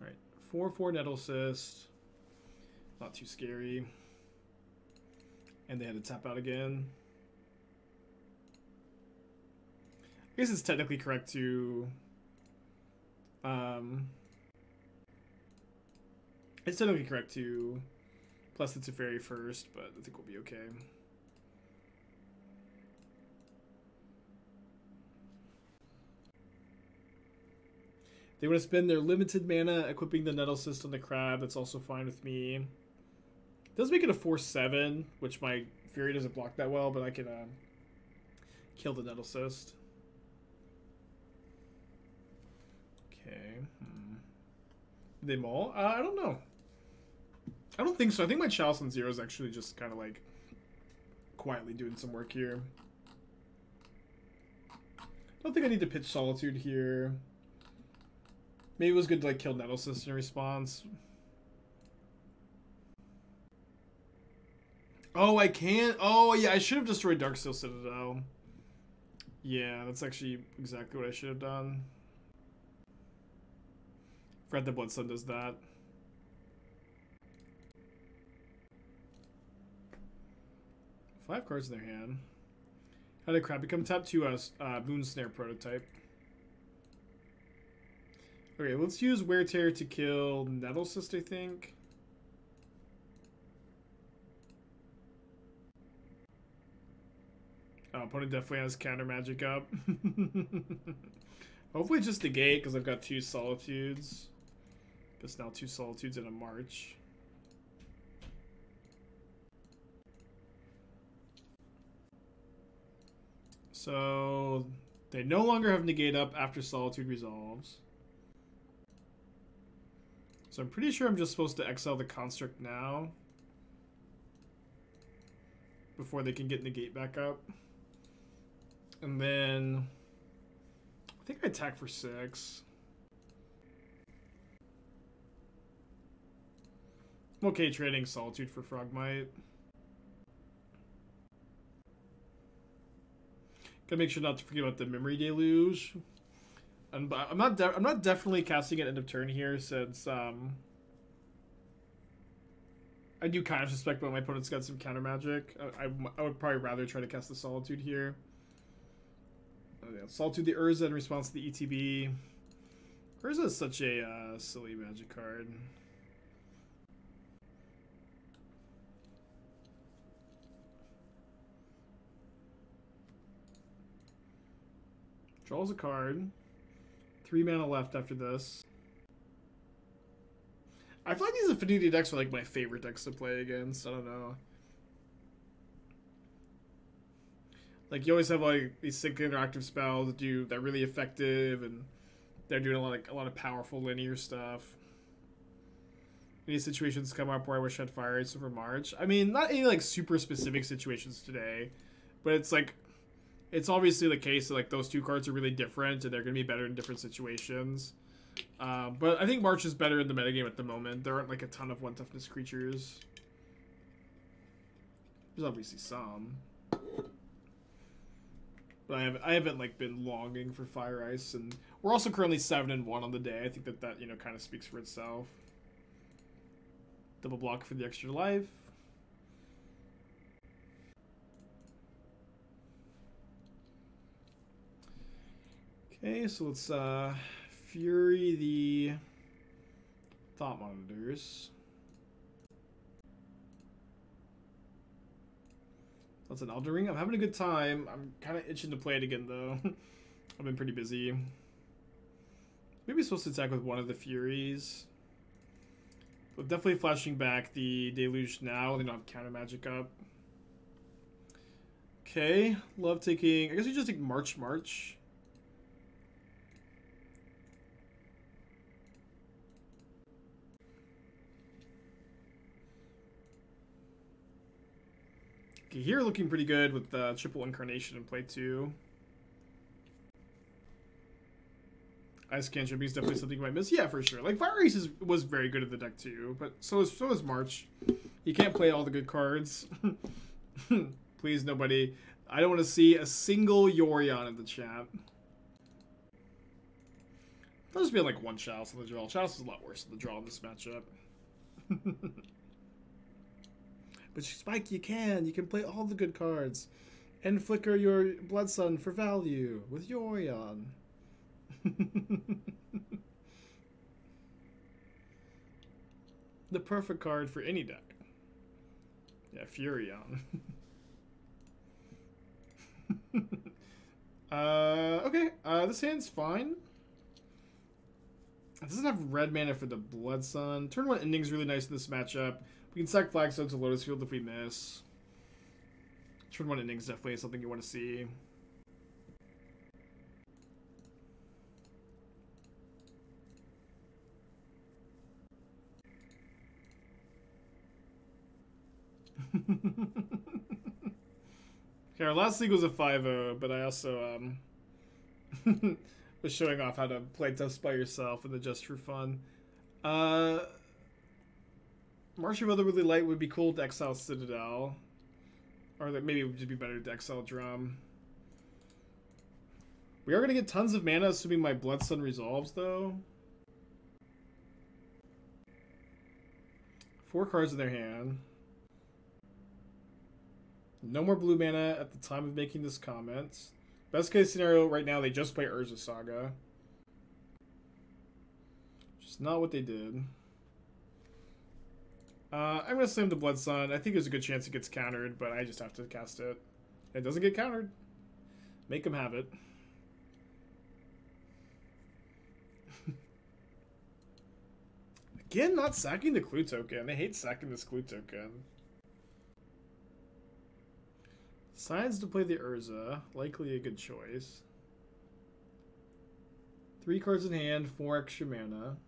Alright, four four Nettle Cyst. Not too scary. And they had to tap out again. I guess it's technically correct to... Um, it's technically correct to plus the Teferi first, but I think we'll be okay. They want to spend their limited mana equipping the Nettle Cyst on the Crab. That's also fine with me. It does make it a four seven, which my Fury doesn't block that well, but I can uh, kill the Nettle Cyst. Okay. Hmm. Did they maul? Uh, I don't know. I don't think so. I think my Chalice on zero is actually just kind of like quietly doing some work here. I don't think I need to pitch Solitude here. Maybe it was good to like kill Nettle Cyst in response. Oh, I can't. Oh, yeah, I should have destroyed Darksteel Citadel. Yeah, that's actually exactly what I should have done. Forgot that Blood Sun does that. Five cards in their hand. How did Crab become top two? Uh, uh, Moonsnare prototype. Okay, let's use Wear/Tear to kill Nettle Cyst, I think. Oh, opponent definitely has counter magic up. Hopefully just negate, because I've got two Solitudes. Guess now two Solitudes and a March. So, they no longer have negate up after Solitude resolves. So I'm pretty sure I'm just supposed to exile the Construct now before they can get negate back up. And then I think I attack for six. I'm okay trading Solitude for Frogmite. Gotta make sure not to forget about the Memory Deluge. And I'm not. De I'm not definitely casting at end of turn here, since um, I do kind of suspect that my opponent's got some counter magic. I, I, I would probably rather try to cast the Solitude here. Oh, yeah. Solitude the Urza in response to the E T B. Urza is such a uh, silly magic card. Draws a card. Three mana left after this. I feel like these affinity decks are like my favorite decks to play against. I don't know. Like you always have like these sync interactive spells that do that are really effective, and they're doing a lot of a lot of powerful linear stuff. Any situations come up where I wish I'd fire Ace over March. I mean, not any like super specific situations today, but it's like. It's obviously the case that like those two cards are really different and they're going to be better in different situations. Uh, but I think March is better in the metagame at the moment. There aren't like a ton of one toughness creatures. There's obviously some. But I haven't, I haven't like been longing for Fire Ice, and we're also currently seven and one on the day. I think that that, you know, kind of speaks for itself. Double block for the extra life. Okay, so let's uh, Fury the Thought Monitors. That's an Elden Ring. I'm having a good time. I'm kind of itching to play it again, though. I've been pretty busy. Maybe I'm supposed to attack with one of the Furies. But definitely flashing back the Deluge now. They don't have counter magic up. Okay. Love taking... I guess we just take March March. Okay, here looking pretty good with the uh, triple incarnation in play two. Ice Cantrip is definitely something you might miss. Yeah, for sure. Like, Fire Ace is, was very good at the deck too, but so is, so is March. You can't play all the good cards. Please, nobody. I don't want to see a single Yorion in the chat. That'll just be like one Chalice on the draw. Chalice is a lot worse than the draw in this matchup. But Spike, you can. You can play all the good cards. And flicker your Blood Sun for value with Yorion. The perfect card for any deck. Yeah, Furion. uh, okay, uh, this hand's fine. It doesn't have red mana for the Blood Sun. Turn one ending's really nice in this matchup. We can sack Flagstone to Lotus Field if we miss. Turn one ending is definitely something you want to see. Okay, our last league was a five oh, but I also um, was showing off how to play test by yourself and the just for fun. Uh... March of Otherworldly Light would be cool to Exile Citadel. Or that maybe it would just be better to Exile Drum. We are going to get tons of mana, assuming my Blood Sun resolves, though. Four cards in their hand. No more blue mana at the time of making this comment. Best case scenario right now, they just play Urza Saga. Just not what they did. Uh, I'm going to slam the Blood Sun. I think there's a good chance it gets countered, but I just have to cast it. It doesn't get countered. Make them have it. Again, not sacking the clue token. I hate sacking this clue token. Decides to play the Urza. Likely a good choice. Three cards in hand, four extra mana.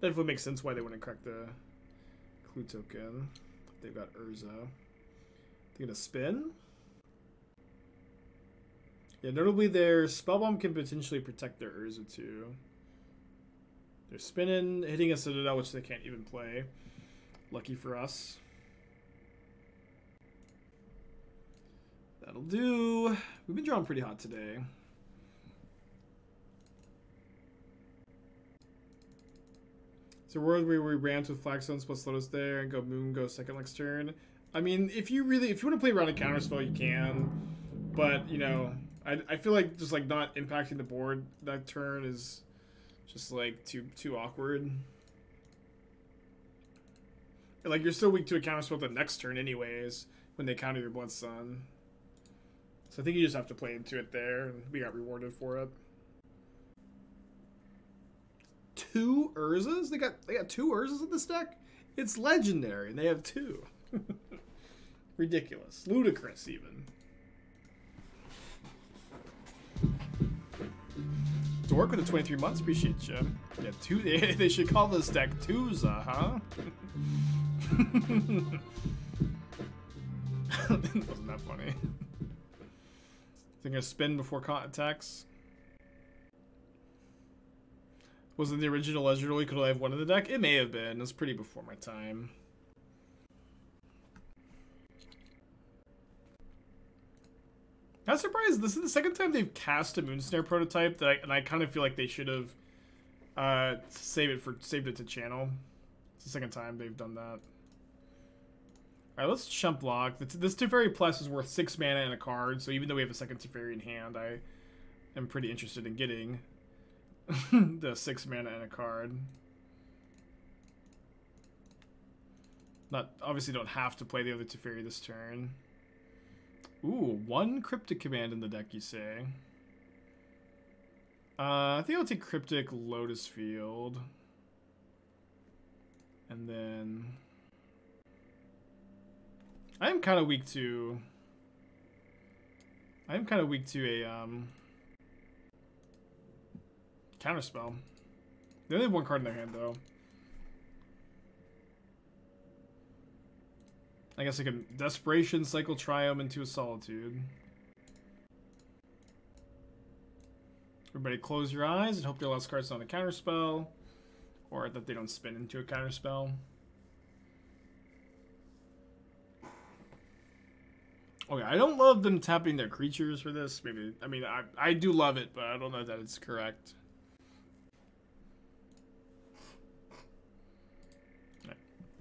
That definitely makes sense why they wouldn't crack the clue token. They've got Urza. They're gonna spin. Yeah, notably their Spellbomb can potentially protect their Urza too. They're spinning, hitting a Citadel, which they can't even play. Lucky for us. That'll do. We've been drawing pretty hot today. The world where we ramp with Flagstones plus Lotus there and go Moon go second next turn. I mean, if you really if you want to play around a counter spell, you can, but you know, I I feel like just like not impacting the board that turn is just like too too awkward. And, like, you're still weak to a counter spell the next turn anyways when they counter your Blood Sun. So I think you just have to play into it there, and we got rewarded for it. Two Urzas? They got they got two Urzas in this deck? It's legendary, and they have two. Ridiculous. Ludicrous, even. Dork with the twenty-three months? Appreciate you. Yeah, two, they, they should call this deck Tuza, huh? Wasn't that funny? They're going to spin before Caught attacks. Wasn't the original legendary? Could I have one in the deck? It may have been. It was pretty before my time. Not surprised. This is the second time they've cast a Moonsnare prototype, that I, and I kind of feel like they should have uh, saved it for saved it to channel. It's the second time they've done that. All right, let's chump block. This Teferi Plus is worth six mana and a card, so even though we have a second Teferi in hand, I am pretty interested in getting the six mana and a card. Not obviously don't have to play the other Teferi this turn. Ooh, one Cryptic Command in the deck, you say? Uh, I think I'll take Cryptic Lotus Field. And then... I am kind of weak to... I am kind of weak to a... Um, counterspell. They only have one card in their hand, though. I guess I can Desperation cycle Triumph into a Solitude. Everybody close your eyes and hope their last card's not a counterspell. Or that they don't spin into a counterspell. Okay, I don't love them tapping their creatures for this. Maybe I mean I I do love it, but I don't know that it's correct.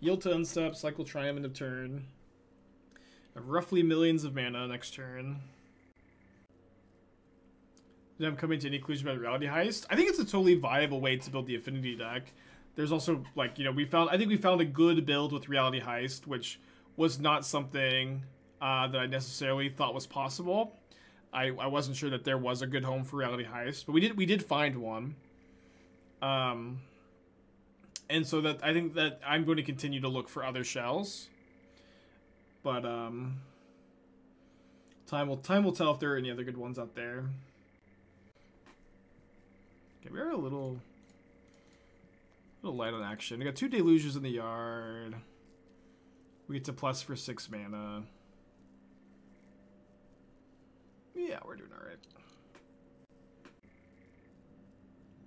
Yield to Unstep, cycle Triumph end of turn. Have roughly millions of mana next turn. Then I'm coming to any conclusion about Reality Heist. I think it's a totally viable way to build the Affinity deck. There's also, like, you know, we found, I think we found a good build with Reality Heist, which was not something uh, that I necessarily thought was possible. I, I wasn't sure that there was a good home for Reality Heist, but we did, we did find one. Um... And so that I think that I'm going to continue to look for other shells, but um, time will time will tell if there are any other good ones out there. Okay, we are a little, little light on action. We got two Deluges in the yard. We get to plus for six mana. Yeah, we're doing all right.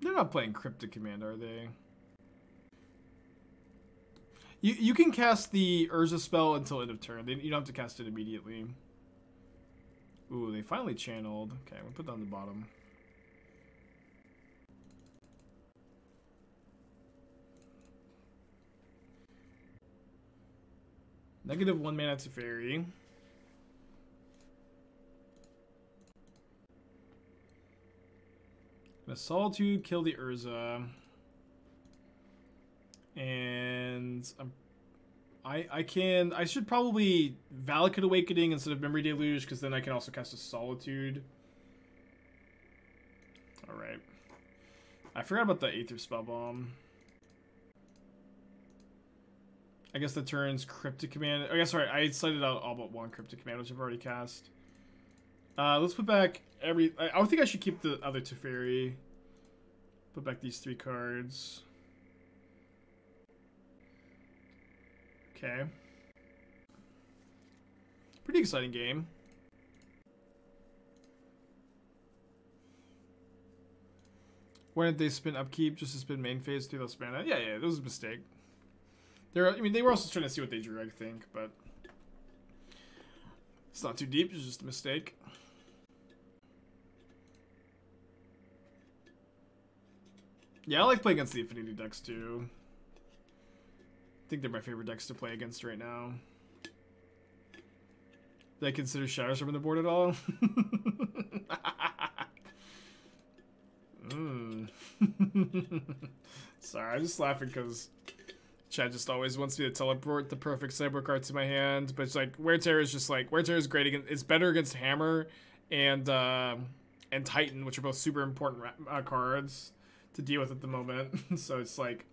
They're not playing Cryptic Command, are they? You, you can cast the Urza spell until end of turn. They, you don't have to cast it immediately. Ooh, they finally channeled. Okay, I'm going to put that on the bottom. Negative one mana Teferi. The Solitude, kill the Urza. And I'm, I I can I should probably Valakut Awakening instead of Memory Deluge, because then I can also cast a Solitude. All right, I forgot about the Aether Spell Bomb. I guess the turns Cryptic Command. I guess sorry, I cited out all but one Cryptic Command, which I've already cast. Uh, let's put back every. I, I think I should keep the other Teferi. Put back these three cards. Okay. Pretty exciting game. Why didn't they spin upkeep just to spin main phase through those mana? Yeah, yeah, that was a mistake. They're, I mean, they were also trying to see what they drew, I think, but it's not too deep. It's just a mistake. Yeah, I like playing against the Affinity decks too. I think they're my favorite decks to play against right now. Did I consider Shadow from the board at all? mm. Sorry, I'm just laughing because Chad just always wants me to teleport the perfect cyber card to my hand. But it's like Wear/Tear is just like Wear/Tear is great against. It's better against Hammer and uh, and Titan, which are both super important uh, cards to deal with at the moment. So it's like.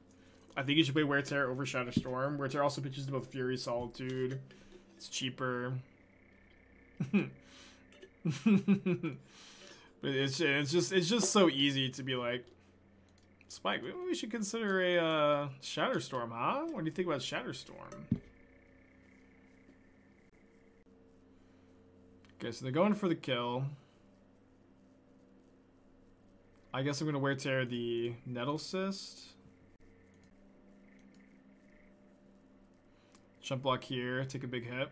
I think you should play Wear/Tear over Shadow Storm. Wear/Tear also pitches to both Fury, Solitude. It's cheaper. But it's it's just it's just so easy to be like, Spike, maybe we should consider a uh, Shadow Storm, huh? What do you think about Shadow Storm? Okay, so they're going for the kill. I guess I'm gonna Wear/Tear the Nettle Cyst. Jump block here, take a big hit.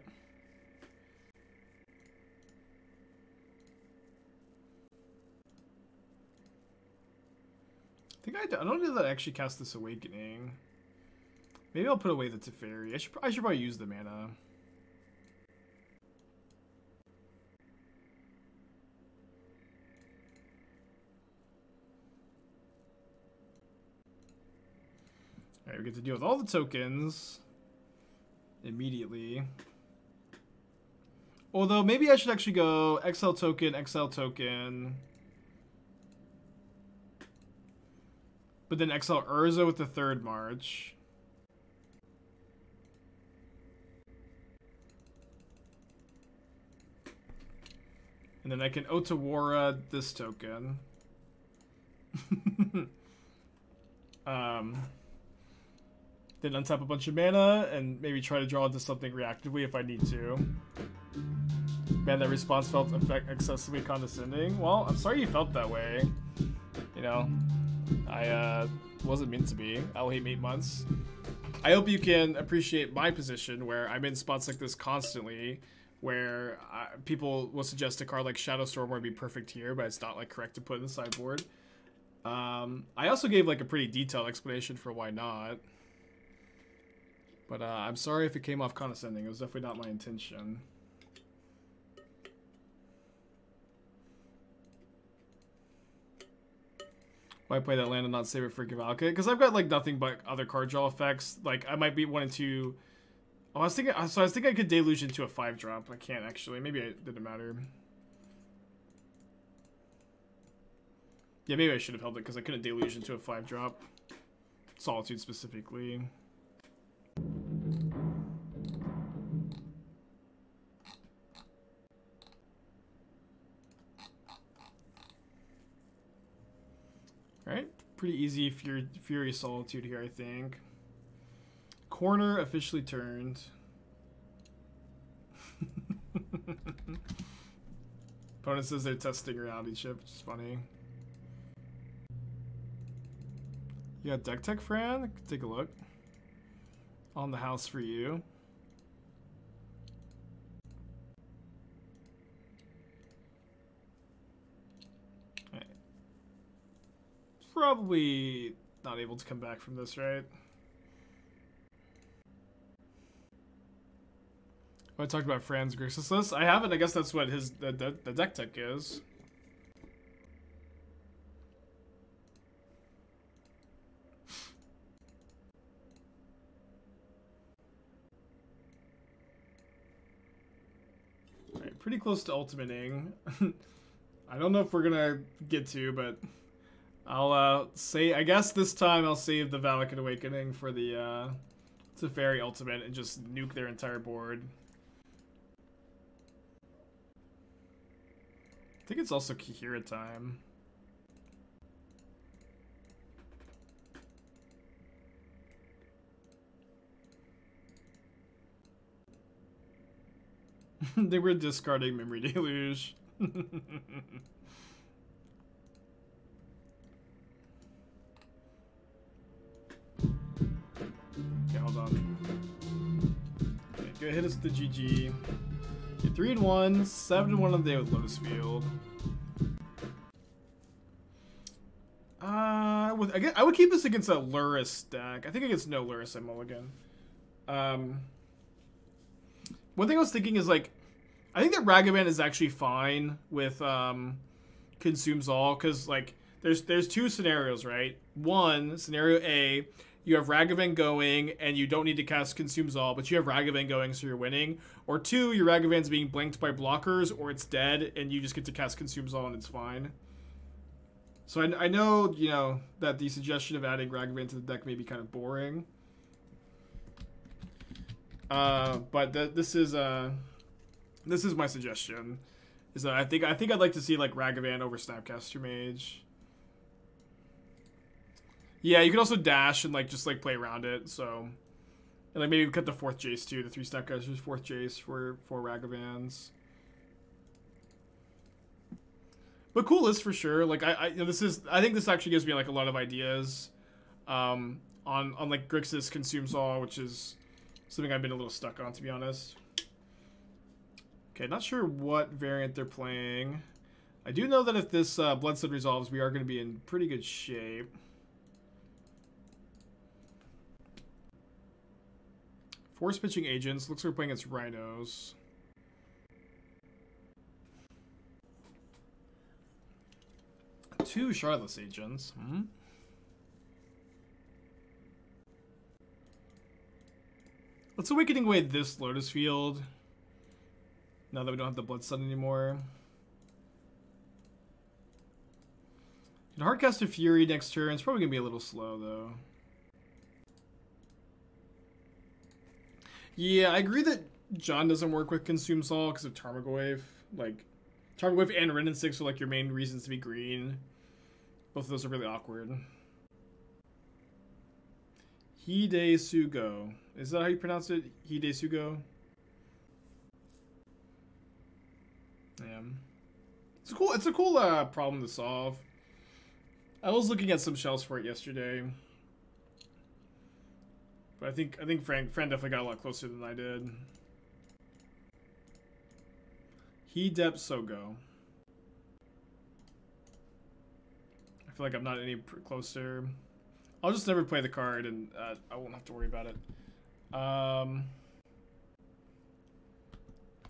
I think I, I don't know that I actually cast this Awakening. Maybe I'll put away the Teferi. I should, I should probably use the mana. Alright, we get to deal with all the tokens immediately. Although, maybe I should actually go X L token, X L token. But then X L Urza with the third March. And then I can Otawara this token. um, then untap a bunch of mana and maybe try to draw into something reactively if I need to. Man, that response felt effect excessively condescending. Well, I'm sorry you felt that way. You know, I uh, wasn't meant to be. I will hate eight months. I hope you can appreciate my position where I'm in spots like this constantly, where I, people will suggest a card like Shadow Storm would be perfect here, but it's not like correct to put in the sideboard. Um, I also gave like a pretty detailed explanation for why not. But uh, I'm sorry if it came off condescending. It was definitely not my intention. Why play that land and not save it for Valakut? Because I've got like nothing but other card draw effects. Like I might be wanting to. Oh, I was thinking. So I was thinking I could deluge into a five drop. I can't actually. Maybe it didn't matter. Yeah, maybe I should have held it because I couldn't deluge into a five drop. Solitude specifically. Alright, pretty easy Fury, Fury Solitude here, I think. Corner officially turned. Opponent says they're testing reality chip, which is funny. You got deck tech, Fran? Take a look. On the house for you. Alright. Probably not able to come back from this, right? Oh, I talked about Fran's Grixis list. I haven't. I guess that's what his the, the, the deck tech is. Pretty close to ultimating. I don't know if we're gonna get to, but I'll uh, say, I guess this time I'll save the Valakut Awakening for the uh, Teferi ultimate and just nuke their entire board. I think it's also Kihira time. They were discarding Memory Deluge. Okay, hold on. Okay, go hit us with the G G. You're three and one, seven and one on the day with Lotus Field. Uh, with I guess, I would keep this against a Lurrus stack. I think against no Lurrus I mulligan. Um. One thing I was thinking is, like, I think that Ragavan is actually fine with um, Consumes All, because, like, there's there's two scenarios, right? One, scenario A, you have Ragavan going, and you don't need to cast Consumes All, but you have Ragavan going, so you're winning. Or two, your Ragavan's being blanked by blockers, or it's dead, and you just get to cast Consumes All, and it's fine. So I, I know, you know, that the suggestion of adding Ragavan to the deck may be kind of boring. Uh, but th this is uh, this is my suggestion. Is that I think I think I'd like to see like Ragavan over Snapcaster Mage. Yeah, you can also dash and like just like play around it. So, and like maybe we cut the fourth Jace too, the three Snapcasters, fourth Jace for for Ragavans. But cool list for sure. Like I, I you know, this is I think this actually gives me like a lot of ideas, um, on on like Grixis Consumes All, which is something I've been a little stuck on, to be honest. Okay, not sure what variant they're playing. I do know that if this uh, Blood Sun resolves, we are going to be in pretty good shape. Force pitching agents. Looks like we're playing against Rhinos. Two Shardless agents. Hmm. Let's Awakening away this Lotus Field. Now that we don't have the Blood Sun anymore. And Hardcaster Fury next turn. It's probably going to be a little slow, though. Yeah, I agree that John doesn't work with Consume Sol because of Tarmogoyf. Like, Tarmogoyf and Ren and Six are like your main reasons to be green. Both of those are really awkward. Hidesugo. Is that how you pronounce it? Hidesugo? Damn. It's a cool, it's a cool uh, problem to solve. I was looking at some shells for it yesterday. But I think I think Frank Fran definitely got a lot closer than I did. Hidepsogo. I feel like I'm not any closer. I'll just never play the card, and uh, I won't have to worry about it. Um,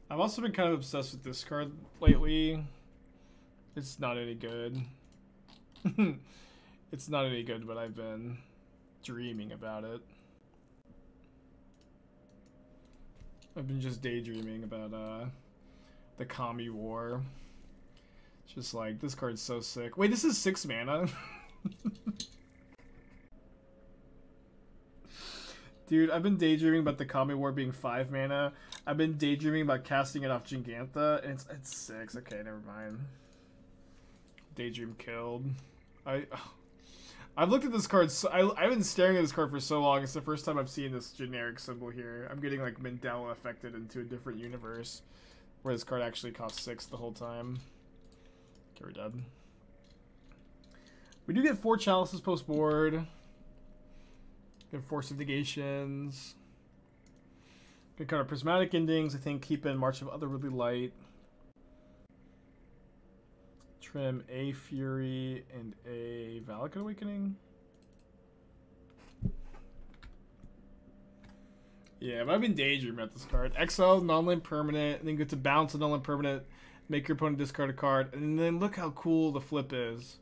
I've also been kind of obsessed with this card lately. It's not any good. It's not any good, but I've been dreaming about it. I've been just daydreaming about uh, the Kami War. It's just like, this card's so sick. Wait, this is six mana? Dude, I've been daydreaming about the Kami War being five mana. I've been daydreaming about casting it off Gigantha, and it's, it's six. Okay, never mind. Daydream killed. I, oh. I've looked at this card, so, I, I've been staring at this card for so long, it's the first time I've seen this generic symbol here. I'm getting like Mandela affected into a different universe, where this card actually cost six the whole time. Okay, we're done. We do get four Chalices post-board. Get Force of Negations. Good kind of Prismatic Endings, I think, keep in March of Otherworldly Light. Trim a Fury and a Valakut Awakening. Yeah, but I've been daydreaming about this card. Exile, non-land permanent, and then get to bounce a non-land permanent, make your opponent discard a card, and then look how cool the flip is.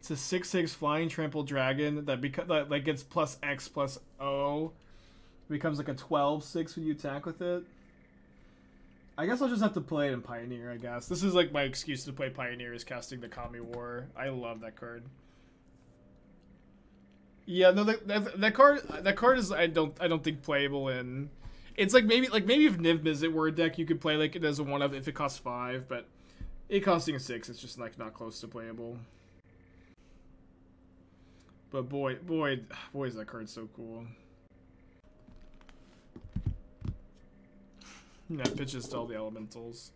It's a six six flying trample dragon that becomes that, that gets plus X plus O. It becomes like a twelve six when you attack with it. I guess I'll just have to play it in Pioneer, I guess. This is like my excuse to play Pioneer is casting the Kami War. I love that card. Yeah, no, that, that, that card that card is I don't I don't think playable in. It's like maybe like maybe if Niv-Mizzet were a deck you could play like it as a one of if it costs five, but it costing a six, it's just like not close to playable. But boy boy boy is that card so cool. That pitches to all the elementals.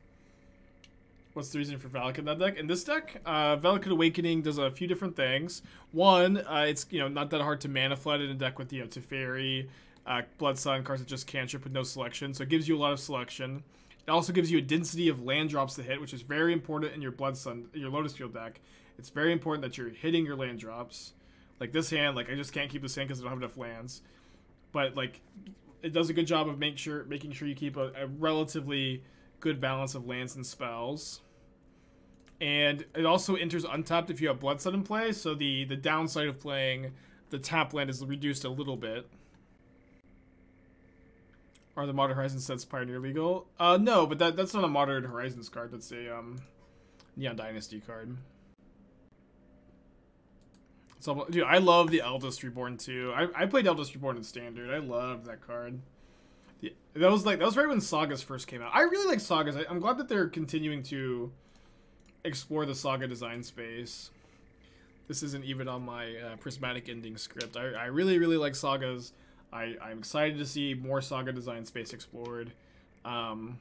What's the reason for Valakut in that deck? In this deck, uh, Valakut Awakening does a few different things. One, uh, it's you know not that hard to mana flood in a deck with you know Teferi, uh, Blood Sun cards that just cantrip with no selection, so it gives you a lot of selection. It also gives you a density of land drops to hit, which is very important in your Blood Sun, your Lotus Field deck. It's very important that you're hitting your land drops. Like this hand, like I just can't keep this hand because I don't have enough lands. But like. It does a good job of make sure, making sure you keep a, a relatively good balance of lands and spells. And it also enters untapped if you have Blood Sun in play, so the, the downside of playing the tap land is reduced a little bit. Are the Modern Horizons sets Pioneer legal? Uh, no, but that, that's not a Modern Horizons card. That's a um, Neon Dynasty card. So, dude, I love the Eldest Reborn too. I, I played Eldest Reborn in Standard. I love that card. Yeah, that was like that was right when Sagas first came out. I really like Sagas. I, I'm glad that they're continuing to explore the Saga design space. This isn't even on my uh, Prismatic Ending script. I, I really really like Sagas. I, I'm excited to see more Saga design space explored. Um,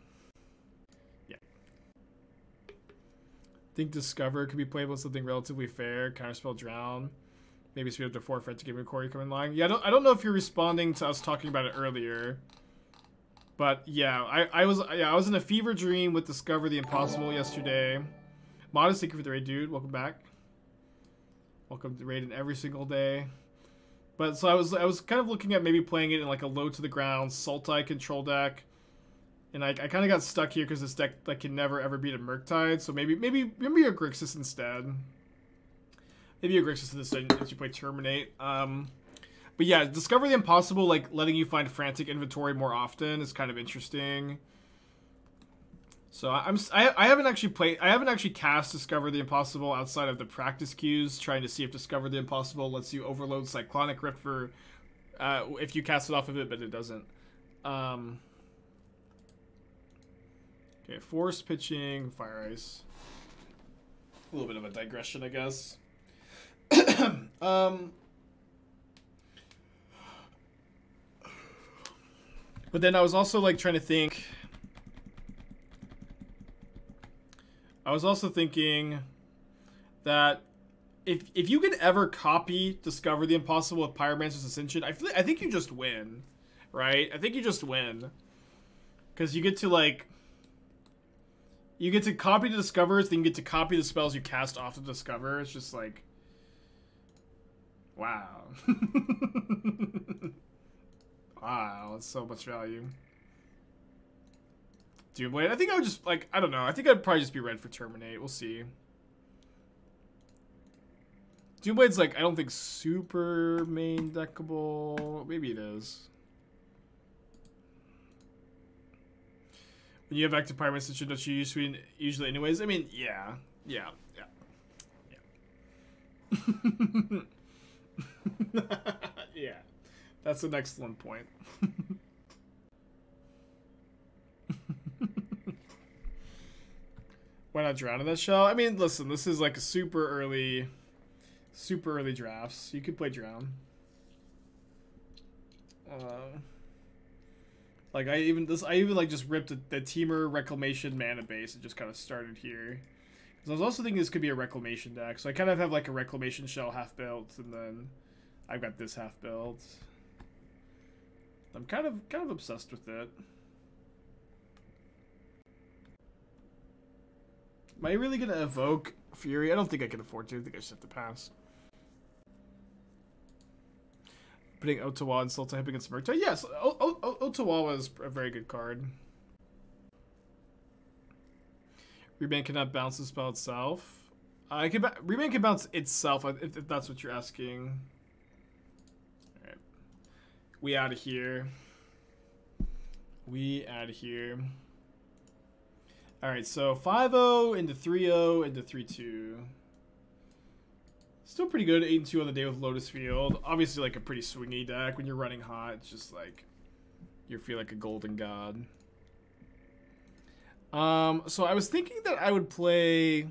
I think Discover could be playable as something relatively fair. Counterspell Drown. Maybe speed up to four for it to give me a core you come in line. Yeah, I don't, I don't know if you're responding to us talking about it earlier. But yeah, I, I was yeah, I was in a fever dream with Discover the Impossible yesterday. Modest, thank you for the raid, dude. Welcome back. Welcome to raiding every single day. But so I was I was kind of looking at maybe playing it in like a low to the ground Sultai control deck. And I, I kind of got stuck here because this deck like, can never ever beat a Murktide, so maybe maybe maybe a Grixis instead. Maybe a Grixis instead if you play Terminate. Um, But yeah, Discover the Impossible, like, letting you find frantic inventory more often is kind of interesting. So I'm, I, I haven't actually played, I haven't actually cast Discover the Impossible outside of the practice queues, trying to see if Discover the Impossible lets you overload Cyclonic Rift for, uh, if you cast it off of it, but it doesn't. Um, okay, Force Pitching, Fire Ice. A little bit of a digression, I guess. um... But then I was also, like, trying to think... I was also thinking that if if you could ever copy Discover the Impossible with Pyromancer's Ascension, I, feel, I think you just win, right? I think you just win. Because you get to, like... You get to copy the Discovers, then you get to copy the spells you cast off the Discover. It's just like... Wow. Wow, that's so much value. Dude, wait, I think I would just, like, I don't know. I think I'd probably just be red for Terminate. We'll see. Doomblade's, like, I don't think super main deckable. Maybe it is. When you have active Pyromancer, should not you use usually anyways? I mean, yeah. Yeah. Yeah. Yeah. Yeah. That's an excellent point. Why not drown in that shell? I mean, listen, this is like a super early, super early drafts. You could play drown. Uh, like I even this, I even like just ripped the, the Temur Reclamation mana base and just kind of started here. Because I was also thinking this could be a Reclamation deck, so I kind of have like a Reclamation shell half built, and then I've got this half built. I'm kind of kind of obsessed with it. Am I really gonna evoke Fury? I don't think I can afford to. I think I just have to pass. Putting Otawara and Sultan up against Murktide. Yes, Otawara was a very good card. Reban cannot bounce the spell itself. I can Reban can bounce itself if, if that's what you're asking. We out of here. We out of here. Alright, so five oh into three oh into three two. Still pretty good, eight and two on the day with Lotus Field. Obviously, like, a pretty swingy deck. When you're running hot, it's just, like, you feel like a golden god. Um, so I was thinking that I would play...